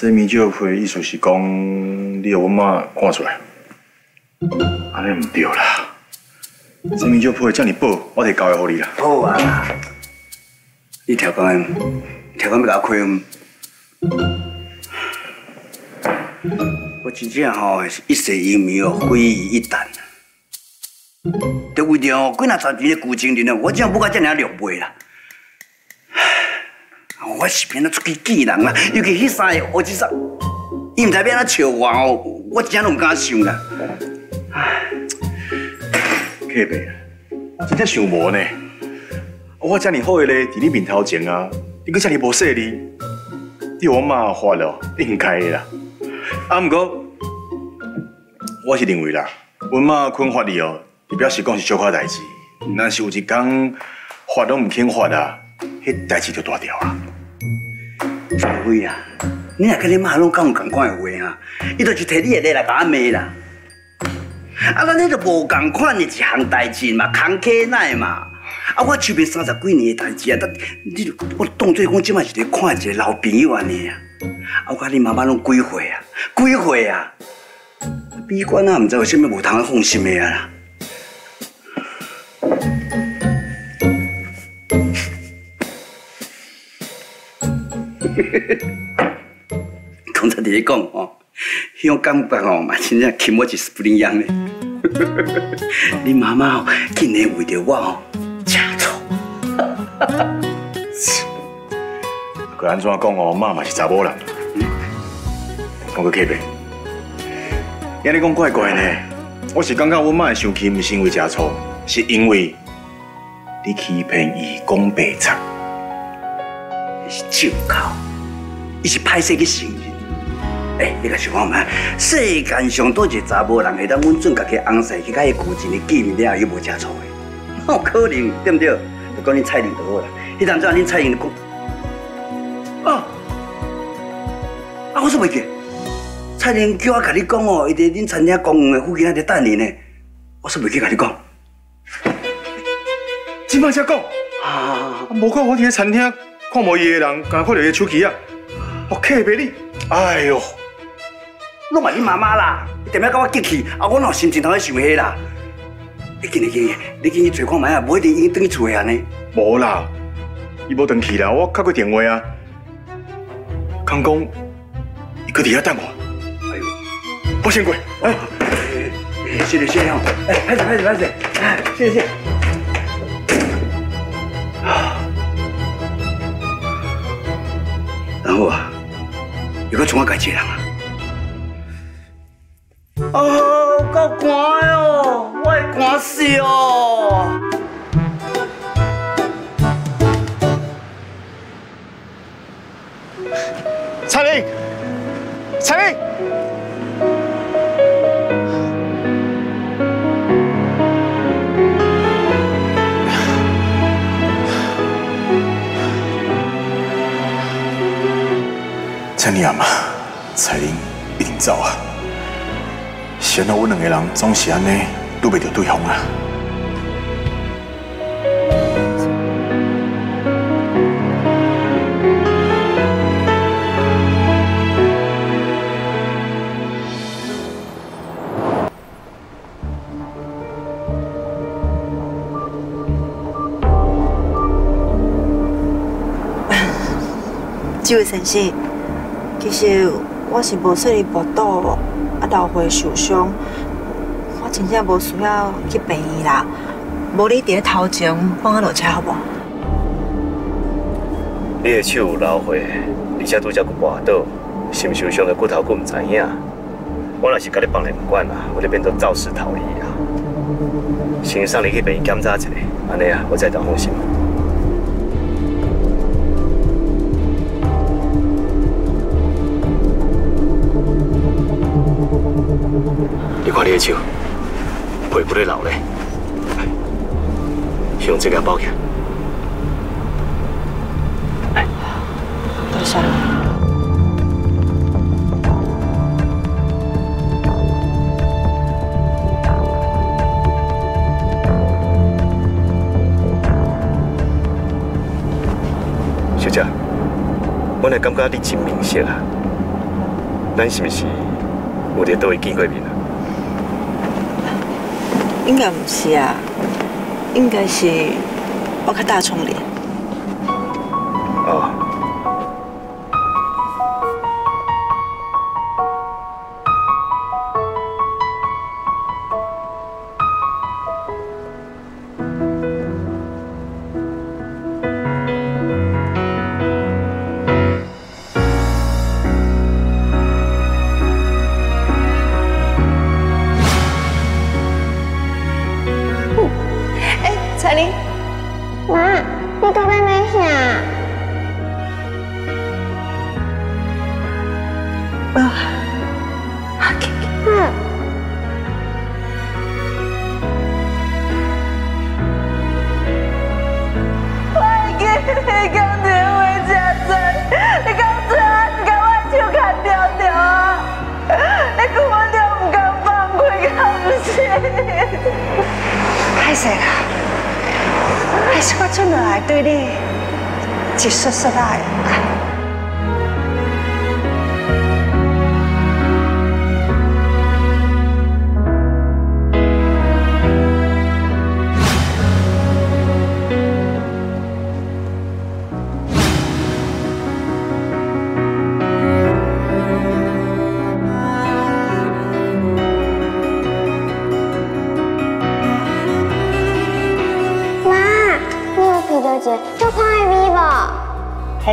这暝酒会意思是讲，你让我妈看出来，安尼唔对啦。这暝酒会叫你报，我提交给你啦。好啊，你条干，条干要甲我开唔？我真正吼是一时英明哦，毁于一旦。就为着哦，几若十年的旧情人哦，我怎不该这样落背啦？ 我是变哪出去见人啦，尤其迄三个乌鸡仔，伊唔知变哪笑我哦，我真拢唔敢想啦。客辈，真正想无呢？我遮尔好个咧，伫你面头前啊，你阁遮尔无势利，你我妈发了，应该个啦。啊，毋过我是认为啦，阮妈困发你哦，伊表示讲是小可代志，若是有一天发拢唔肯发啊，迄代志就大条啊。 小辉啊，你若跟你妈拢讲有同款的话啊，伊就是摕你的力来甲我骂啦。啊，咱迄就无同款的一项代志嘛，扛起来嘛。啊，我手边30几年的代志啊，你我当作讲即摆是伫看一个老朋友安尼啊。啊，我甲你妈妈拢几岁啊？几岁啊？比官啊，唔知为甚物无通放心的啊。 刚才伫咧讲哦，迄种感觉哦，嘛真正khiến我就是不一样嘞。你妈妈哦，竟然为着我哦，吃醋。佮安怎讲哦，妈嘛是查某人。我佮客气，安尼讲怪怪呢。我是感觉我妈会生气，唔是因为吃醋，是因为你欺骗伊讲白贼。 是借口，伊是歹势去承认。哎，你甲想看嘛？世间上倒一个查某人会当稳准家己翁婿去甲伊旧情人见面了，又无吃醋的，哪有可能？对不对？就讲恁彩玲就好啦。迄当阵恁彩玲就讲，哦，啊，我煞袂记，彩玲叫我甲你讲哦，伊伫恁餐厅公园的附近啊，伫等你呢。我煞袂记甲你讲，即摆才讲，啊，无怪我伫个餐厅。 看无伊个人，刚看到伊个手机啊，哦，客袂你，哎呦，拢嘛你妈妈啦，伊踮遐甲我激气，啊，我哪有心情通去想迄啦？你紧去，你紧去找看卖啊，无一定已经转去厝个安尼。无啦，伊无转去啦，我敲过电话啊，刚讲伊搁伫遐等我。哎呦，我先过，哎，谢谢谢谢哦，哎，拍手，哎，谢谢。啊。 然后啊，又搁剩我家一个人啊！哦，够寒哦，我会寒死哦！彩玲，彩玲。生你阿妈，彩玲一定走啊！显得阮两个人总是安尼，对袂着对方啊！这位先生，其实我是无说你跋倒，啊头回受伤，我真正无需要去病院啦。无你伫咧头前帮我落车好无？你的手有老血，而且拄则阁跋倒，是毋受伤的骨头阁毋知影。我若是甲你放任不管啦，我就变做肇事逃逸啊。先送你去病院检查一下，安尼啊，我才当放心。 你看你的手，皮不咧流咧，用这个包起来。来，多谢。小姐，我来感觉你真明显啊，咱是不是有伫倒位见过面啊？ 应该不是啊，应该是我较大丛林。哦。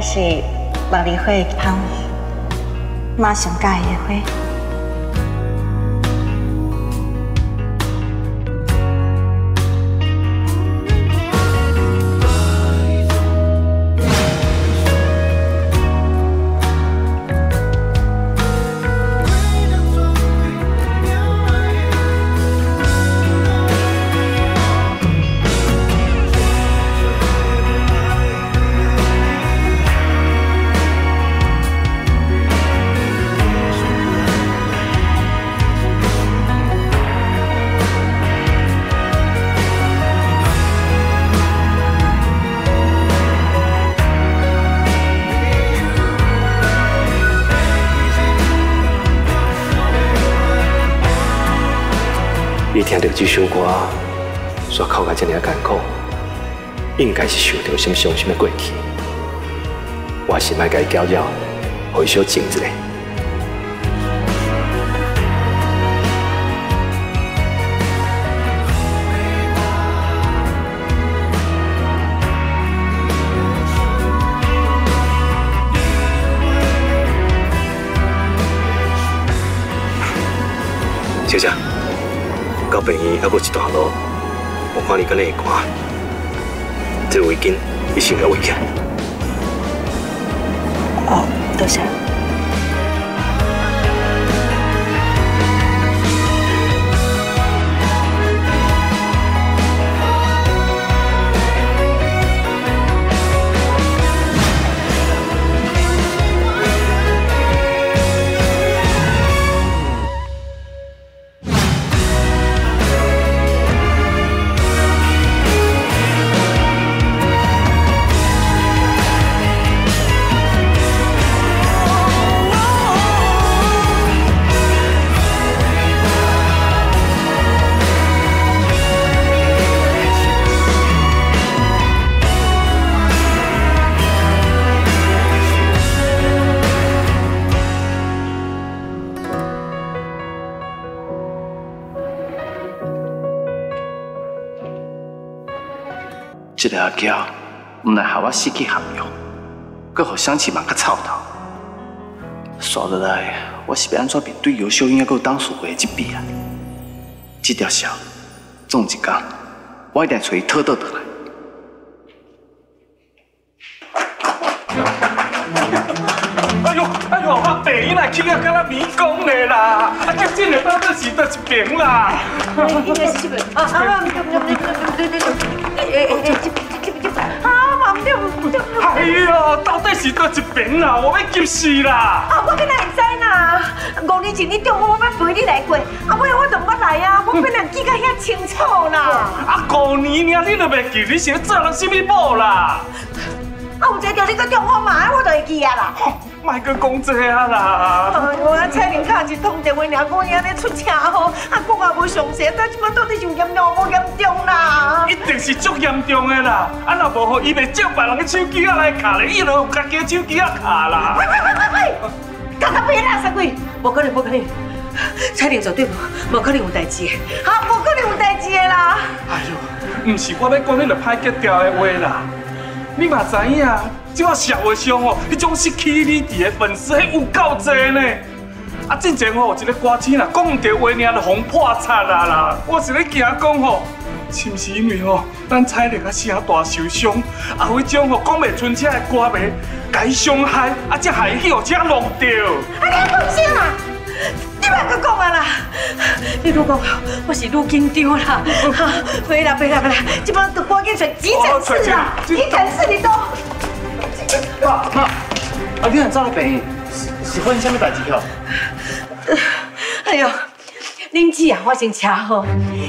是茉莉花香，马上喜欢的花。听到这首歌，煞哭得这么艰苦，应该是受到什么伤心的过去。我是卖甲伊搅扰，互伊小静一下。小姐。 到病院还阁一段路，我看你敢会寒，这围巾你先来围起来。哦，多谢。这个阿娇，唔来害我失去涵养，阁互相起万个臭头。刷落来，我是要安怎面对姚秀英还阁董事会这边啊？这条线，总有一天，我一定找伊讨倒倒来。 我白伊来去啊，敢若迷宫的啦，啊，究竟的到底是倒一边啦？应该是这边。啊，对，这边。啊，唔对。哎呦，到底是倒一边啦？我要急死啦！啊，我本来唔知啦，5年前你中午我捌陪你来过，啊，尾我就唔捌来啊，我本来记甲遐清楚啦。啊，5年尔，你都袂记，你是要做人什么某啦？啊，有一条你搁中午骂，我就会记啊啦。 卖阁讲这啊啦！哎呦，啊，彩玲卡一通电话，娘讲伊安尼出车祸，啊，讲也无详细，但即摆到底是有严重无严重啦？一定是足严重的啦！啊，若无好，伊袂借别人的手机啊来卡咧，伊就用家己的手机啊卡啦！喂！干啥别啦，三鬼！无可能！彩玲绝对无可能有代志，啊，无可能有代志的啦！哎呦，唔是我要讲，你著歹结掉的话啦，你嘛知影。 即个社会上哦，迄种失去理智的粉丝，迄有够侪呢。啊，之前吼有一个歌星啦，讲唔对话尔，就互破产啦啦。我是咧惊讲吼，是毋是因为吼，咱彩玲啊声大受伤，啊，迄种吼讲袂出这的歌迷，甲伊伤害，啊，才害伊哦，才弄着。啊，你放心啦，你莫阁讲啊啦。你愈讲，我是愈紧张啦。哈，袂啦，即摆就赶紧找急诊室啦，急诊室你都。 爸妈，啊，你很早来病，是发生什么代志了？哎呦，恁姊啊，发生车祸，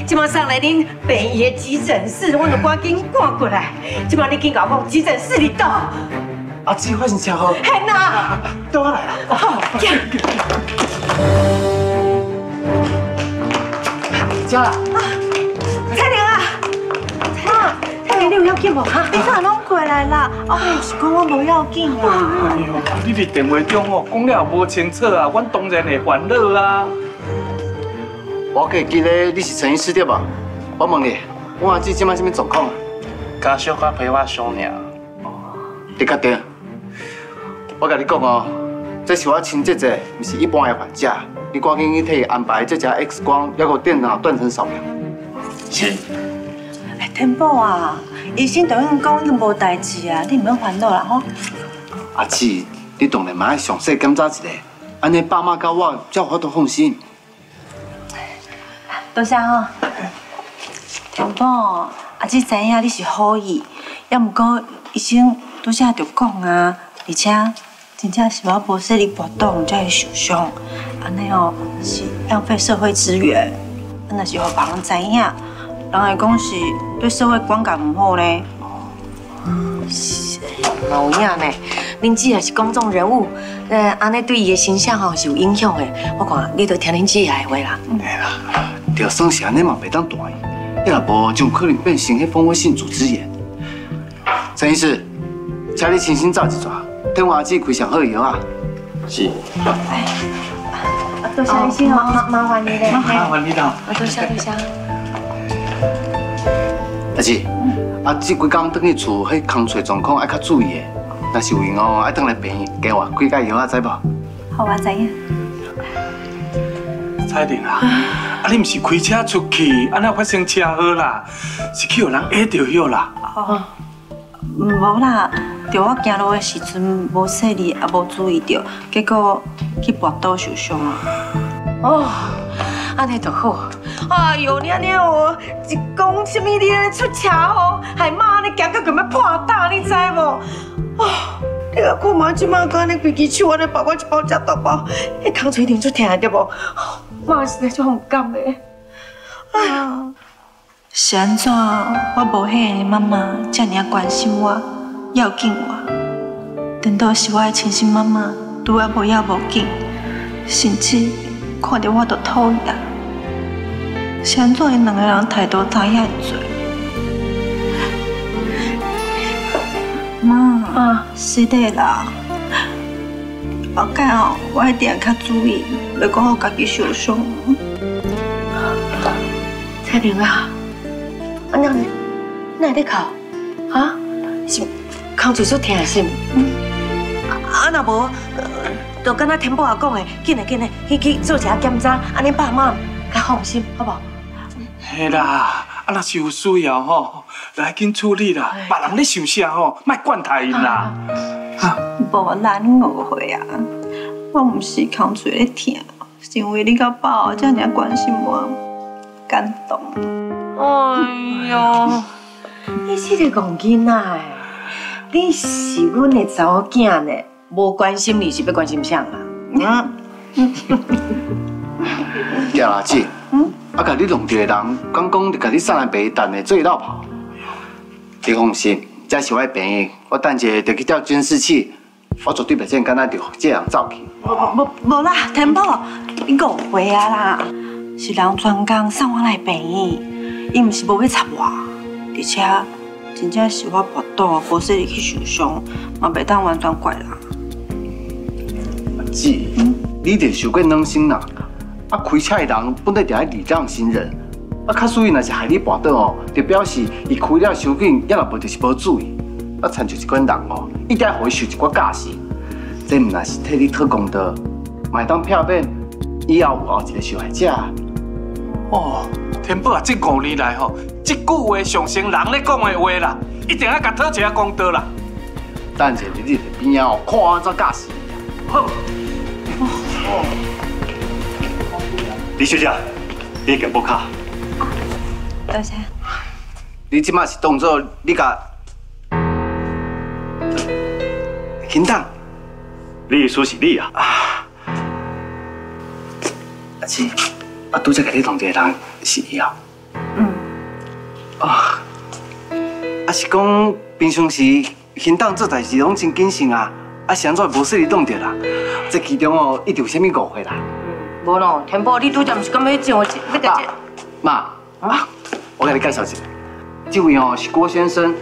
即马上来恁病院的急诊室，我著赶紧赶过来。即马你紧甲我讲急诊室里倒。阿姊发生车祸。嘿呐，到我来啦。好，行。家啦。啊，彩玲啊，彩玲，你有要紧无？哈，你怎拢？ 过来啦！哦，是讲我无要紧啊。哎呦，你伫电话中哦，讲了无清楚啊，阮当然会烦恼啊。我记得你是陈医师对吧？我问你，我阿姊即摆什么状况啊？家小可陪我商量。你确定？我甲你讲哦，这是我亲姐姐，不是一般的患者。你赶紧去替伊安排这只 X 光，还有电脑断层扫描。是。哎，天宝啊！ 医生同阮讲，阮无代志啊，你唔免烦恼啦吼。阿姊，你当然嘛要详细检查一下，安尼爸妈甲我才有法度放心。多谢吼。天宝，阿姊知影你是好意，也毋过医生拄则着讲啊，而且真正是我无说你活动才会受伤，安尼哦是浪费社会资源，那是互别人知影。 人会讲是对社会观感唔好咧，是嘛有影呢？恁姊也是公众人物，安尼对伊的形象吼是有影响的。我看你都听恁姊的话啦。对啦，就算是安尼嘛，袂当大意，伊若无就有可能变成迄蜂窝性组织炎。陈医师，请你亲身走一逝，替我阿姊开上好药啊。是。哎，多谢医生哦，麻烦你嘞。麻烦你啦。多谢。 阿姊，阿姊几工回去厝，迄空气状况爱较注意的。若是有闲哦，爱回来病院加换几剂药啊，知无？好，我知影。彩玲啊，啊你毋是开车出去，安怎发生车祸啦？是去有人压着迄啦？哦，无啦，着我行路的时阵无细意，也无注意着，结果去摔倒受伤啊。哦，安尼就好。 哎呦，你安尼哦，一讲什么你安尼出车祸，害妈安尼行到咁要破胆，你知无？啊，你个看妈即马个安尼规只手安尼包我一包遮大包，迄空喙定出疼的对无？妈实在做唔甘的。哎呀，是安怎？我无迄个妈妈遮尔关心我，要紧我，等到是我的亲生妈妈对我无要无紧，甚至看到我都讨厌。 想做因两个人态度差遐多，妈，是的啦。后盖哦，我一定较注意，袂讲我家己受伤。彩玲啊，阿娘，你哪会在哭？啊，是空嘴足疼是？啊，那无，就敢那天宝阿讲的，紧嘞，去做一下检查，安尼爸妈较放心，好不好？嘿啦，啊那是有需要吼，来紧处理啦，别人咧想啥吼，莫管他因啦。无咱误会啊，我唔是空嘴咧疼，是因为你甲爸哦这样关心我，感动。哎呦，你这个戆囡仔，你是阮的查某囝呢，无关心你是要关心啥啊？对啦，姐。 啊！甲你弄到的人，讲甲你送来白蛋的做落跑，你放心，这是我的朋友，我等下就去调监视器，我绝对袂见敢那着这人走去。无啦，天宝，你误会啊啦，是人专工送我来病院，伊毋是无要插我，而且真正是我跋倒，无说你去受伤，嘛袂当完全怪人。姐，你得受过冷心啦。 啊，开车的人本来就爱礼让行人，啊，较属于若是害你绊倒哦，就表示伊开了伤紧，也若无就是无注意，啊，参像这款人哦，应该互伊受一寡教训。这毋但是替你讨公道，嘛当片面，以后有后一个受害者。哦，天宝啊，这5年来吼，这句话上成人咧讲的话啦，一定要甲讨一下公道啦。等者你伫边仔哦，看安怎教训。好。哦 李小姐，你健保卡。多谢。你即马是当作你甲行动。你意思是你啊？阿姊，我拄则甲你同一个人是伊啊。嗯。啊，啊是讲平常时行动做代志拢真谨慎啊，啊是安怎无说你弄着啦？这其中哦，一定有啥物误会啦？ 无咯，天宝，你拄则毋是讲要上要到这？妈，我甲你介绍一下，这位哦是郭先生，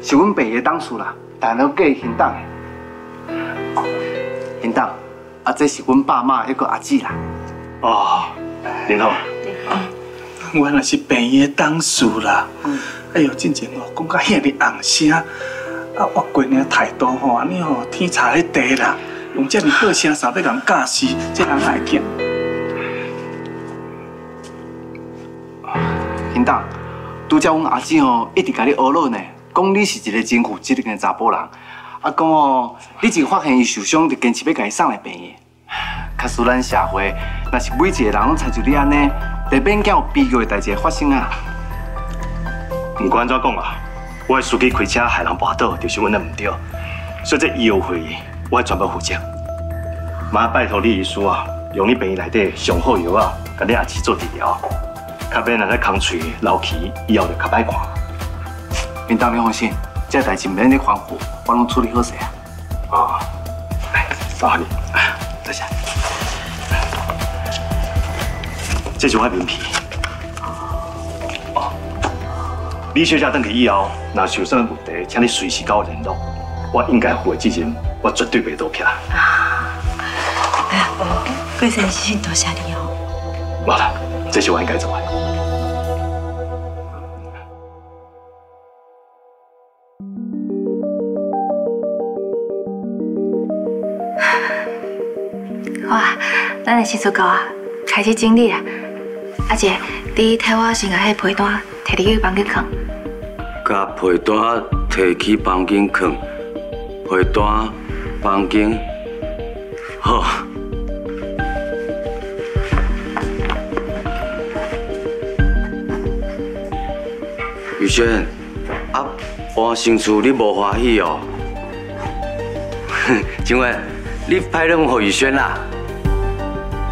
是阮爸的董事啦，但了过行党的。行党，啊，这是阮爸妈迄个阿姊啦。哦，你好。我那是病院的董事啦。哎呦，进前哦，讲到遐尼红声，啊，我过年态度吼，安尼吼天差迄地啦，用遮尼好声啥要人教死，这人爱见。 行当，拄则阮阿姊吼一直甲你婀娜呢，讲你是一个真负责任的查甫人，啊讲哦，你一发现伊受伤，就坚持要甲伊送来病院。假使咱社会，若是每一个人拢参就你安尼，就免叫有悲剧的代志发生啊。不管怎讲啊，我司机开车害人跋倒，就是阮的唔对，所以这医药费我全部负责。妈，拜托你医师啊，用你病院内底上好药啊，甲你阿姊做治疗。 较免人咧空嘴漏气，以后就较歹看。明当你放心，这代志免你吩咐，我拢处理好势啊。哦，来，麻烦你，多谢。这是我的名片。哦，李小姐回去以后，若有啥问题，请你随时跟我联络。我应该负的责任，我绝对袂逃避。哎呀，郭先生，多谢你哦。冇啦，这是我应该做的。 咱的新书稿啊，开始整理啦。阿姐，你替我先把迄被单摕入去房间放。甲被单摕去房间放，被单房间好。雨萱，啊，搬新厝你无欢喜哦？请问你派任务给雨萱啦？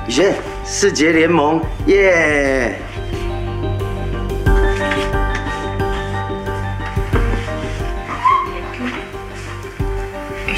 以前世杰联盟，耶！宇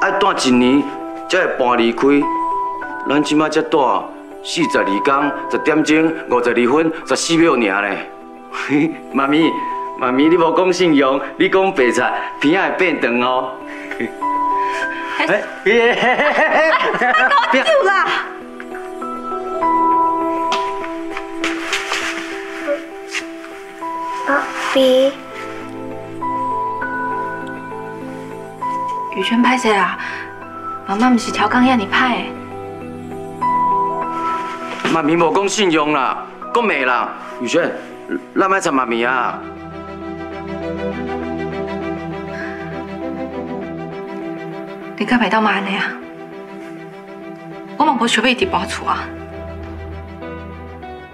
爱住一年，才会搬离开。咱即摆才住42天，10点钟52分14秒尔咧。嘿，妈咪，妈咪，你无讲信用，你讲白菜片仔会变长哦。哎，别，别走啦！ B， 宇轩歹势啦，妈妈毋是超工遐尼歹诶。妈咪无讲信用啦，讲袂啦，宇轩，咱莫参妈咪啊。你敢袂当嘛安尼啊？我嘛无想要一直搬厝啊，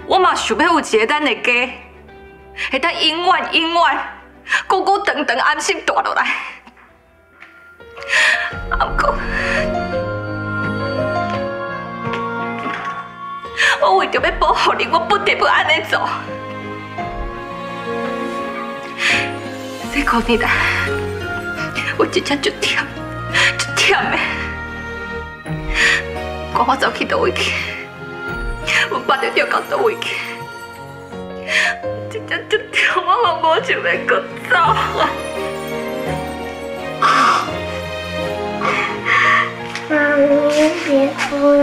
我嘛想要有一个咱的家。 会当永远永远久久长长安心住落来，阿公，我为着要保护你，我不得不安尼做。辛苦你啦，我真正足忝，足忝的。赶我走去倒位去，我巴着着到倒位去。 真正这条我嘛无想要搁走啊！妈咪，别哭了，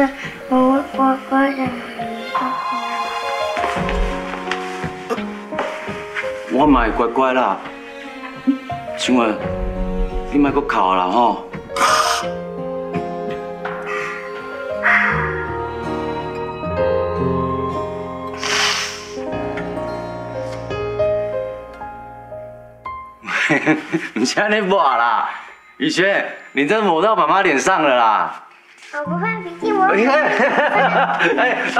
我乖乖的。我嘛会乖乖啦，像话你莫搁哭啦吼。 你现在抹啦，宇轩，你这抹到妈妈脸上了啦！我不怕鼻涕抹。哎，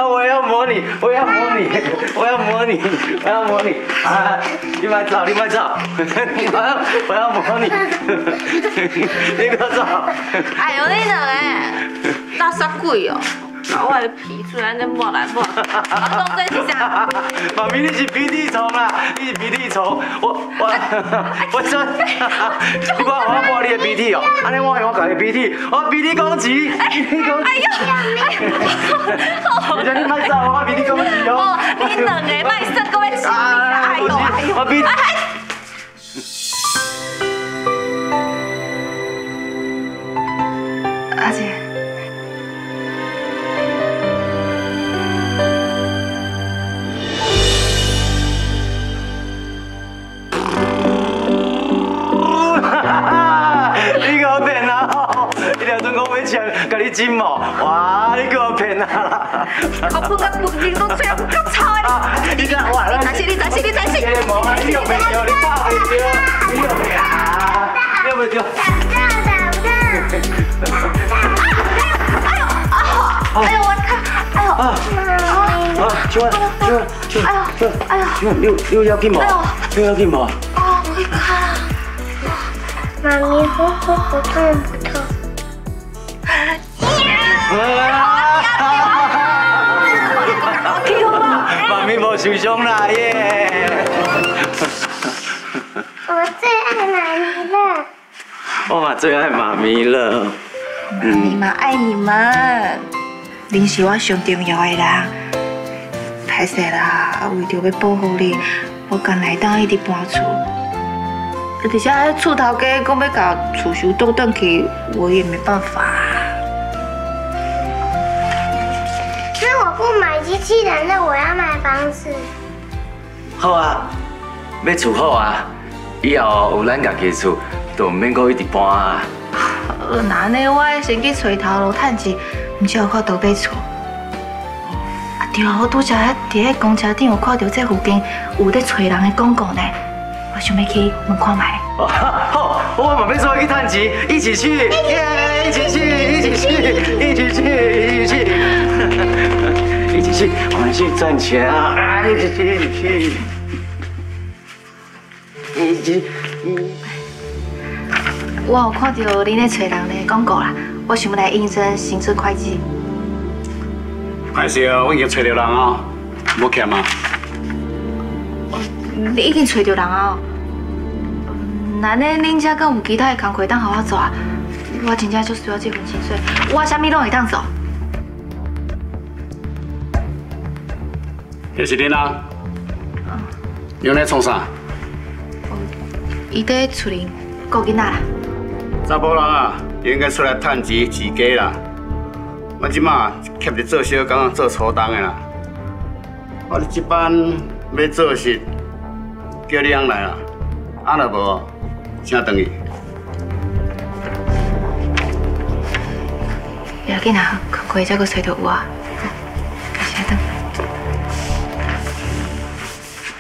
我也要抹你，我也要抹你，我要抹你，我要抹你！啊，你别走，你别走，我要抹你，你别走！哎呦，你两个大傻鬼哦！ 我的鼻水安尼抹来抹，我当真是啥？妈咪，你是鼻涕虫啦，你是鼻涕虫，我真，我抹你的鼻涕哦，安尼我用我家的鼻涕，我鼻涕攻击，鼻涕攻击。哎呦，你莫走，我鼻涕攻击哦。哦，你两个莫生，搁要死啦！哎呦哎呦，我鼻。 甲你浸毛，哇！你给我骗啊！我不敢，不敢，都吹，不敢吵啊！你这完了！你担心！你又没丢，你打没丢，你又没啊？你又没丢！哎呦！我看，哎呦！啊！请问，618金毛，618金毛。啊！我看，妈咪，我痛不痛？ 妈咪无受伤啦耶！我最爱妈咪了。我嘛最爱妈咪了。妈咪嘛爱你们，恁是我上重要的人。歹势啦，为着要保护你，我干来当一直搬厝。而且迄厝头家讲要甲厝收倒转去，我也没办法。 机器人的我要买房子。好啊，要厝好啊，以后有咱家己厝，就唔免阁一直搬啊。那呢，我先去找头路趁钱，唔知有法度买厝。啊对啊，我拄则伫公车顶有看到这附近有咧找人的广告呢，我想要去问看卖。好，我嘛要做去趁钱，一起去，耶！一起去。 我们去赚钱啊！哎，去！我有看到恁咧找人的广告啦，我想要来应征薪资会计。歹势哦，我已经找到人啊，无欠啊。你已经找到人啊？那恁遮敢有其他的工课当互我做啊？我真正就需要这份薪水，我啥物拢会当做。这是恁啊？嗯。你来创啥？伊在厝里顾囡仔啦。查甫人啊，应该出来趁钱饲家啦。我即马欠着做小工、做粗重的啦。我即班要做事，叫你翁来啦。 啊，若无，请等伊。不要紧啊，工课才阁找到我。请等。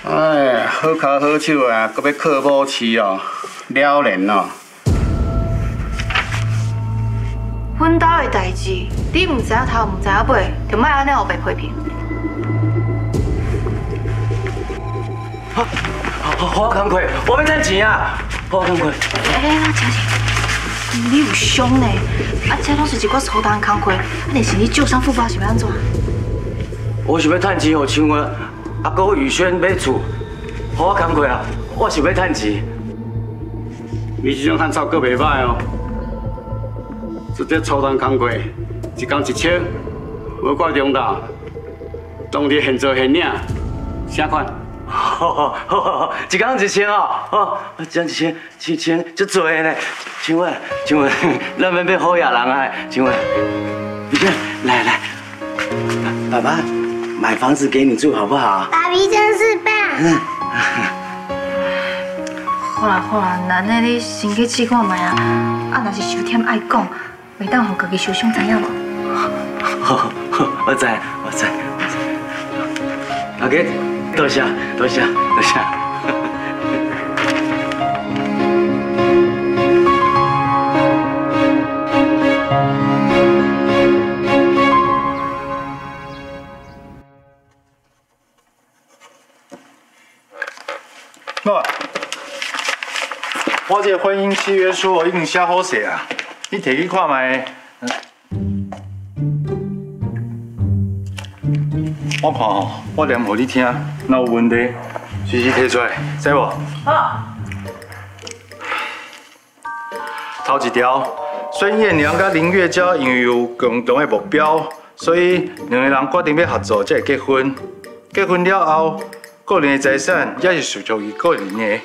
哎呀，好脚好手啊，阁要靠母饲哦，了然哦。阮家的代志，你唔知影头，唔知影尾，就莫安尼黑白批评。啊 好工课，我要赚钱啊！好工课。哎，那真是，你有凶呢？啊，这拢是一个粗重工课，但是你旧伤复发是要安怎？我想要赚钱，互像我阿哥宇轩买厝，好工课啊！我想要赚钱。你这种赚钞阁袂歹哦，一只粗重工课，一工1000，无挂中昼，当日现做现领，啥款？ 好，一工1000哦，哦，一工1000，足多个呢。请问，咱免变好野人啊？请问，你看，来，爸爸，买房子给你住好不好？爸比真是棒。好啦，那你先去试看卖啊。啊，若是伤忝爱讲，袂当互家己受伤，知影无？好，我知。阿杰。 多谢。我这婚姻契约书已经写好势啊，你摕去看卖。我看吼，我念给你听，若有问题随时提出来，知无？好。头一条，孙燕良甲林月娇因为有共同的目标，所以两个人决定要合作才会结婚。结婚了后，个人的财产也是属于个人的。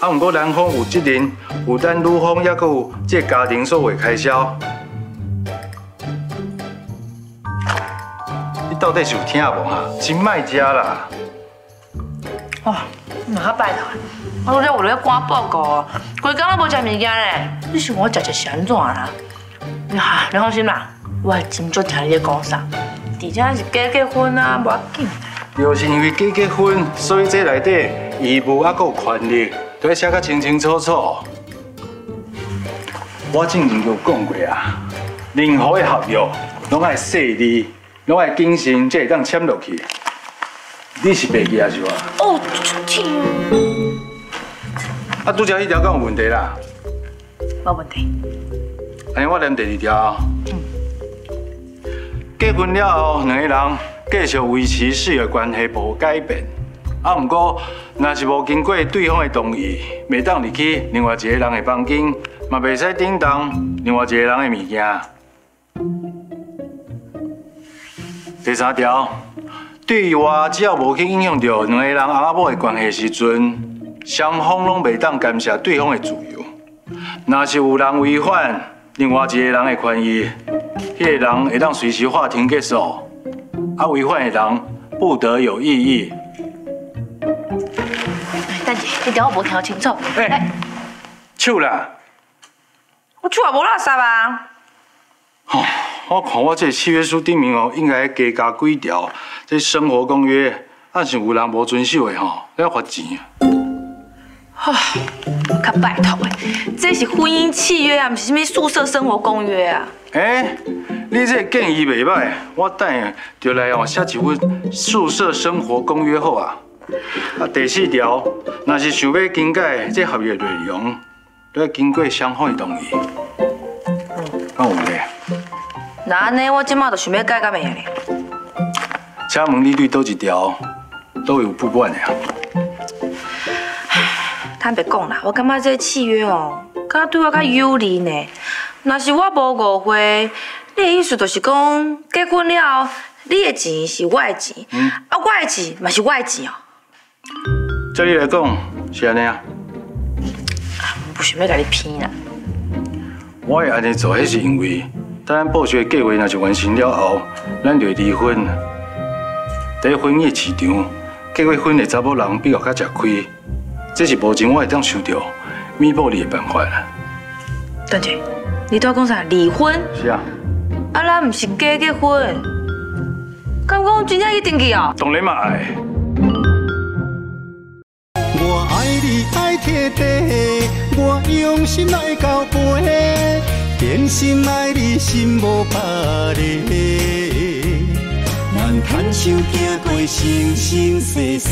啊，不过男方有责任负担女方，也阁有这家庭所有的开销。 到底是有听无哈？真卖食啦！哇，哪拜托！我昨日赶报告哦，规天都无食物件嘞。你想我食是安怎啦？你放心啦，我真足听你咧讲啥。而且是结婚啊，无要紧。就是因为结婚，所以这内底义务还佫有权利，都要写得清清楚楚。我之前就讲过啊，任何的合约拢爱细字。 拢爱精神，才会当签落去。你是白记啊，是哇？哦，天！啊，拄则迄条敢有问题啦？无问题。安尼我念第二条。结婚了后，两个人继续维持事业关系，无改变。啊，不过若是无经过对方的同意，袂当入去另外一个人的房间，嘛袂使叮当另外一个人的物件。 第三条，对外只要无去影响到两个人阿妈某的关系时阵，双方拢袂当干涉对方的自由。若是有人违反另外一个人的权益，迄个人会当随时法庭结束，啊违反的人不得有异议。等下，你条我无听清楚。哎，手啦！我手也无垃圾啊！ 我看我这契约书顶面哦，应该加加几条这生活公约，但是有人无遵守的吼，要罚钱。唉，较拜托的，这是婚姻契约啊，不是什么宿舍生活公约啊。哎，你这建议袂歹，我等下就来哦写一份宿舍生活公约好啊。啊，第四条，若是想要更改这合约内容，都要经过双方的同意。那有咧？ 那安尼，我即马就想要改到咩咧？请问你对倒一条都有不满的啊？坦白讲啦，我感觉这契约哦，敢对我较有利呢。若是我无误会，你的意思就是讲，结婚了后，你的钱是我的钱，啊，我的钱嘛是我的钱哦。照你来讲是安尼啊？不想要甲你骗啦。我会安尼做，迄是因为。 当咱报税计划若是完成了后，咱就会离婚。在婚姻市场，结过婚的查某人比较较吃亏，这是目前我会当想到弥补你的办法啦。段姐，你都要讲啥？离婚？是啊。啊，咱唔是假结婚，敢讲真正一定去哦？当然嘛爱。我爱你爱彻底，我用心来交陪。 真心爱你，心无别离。咱牵手走过生生世世。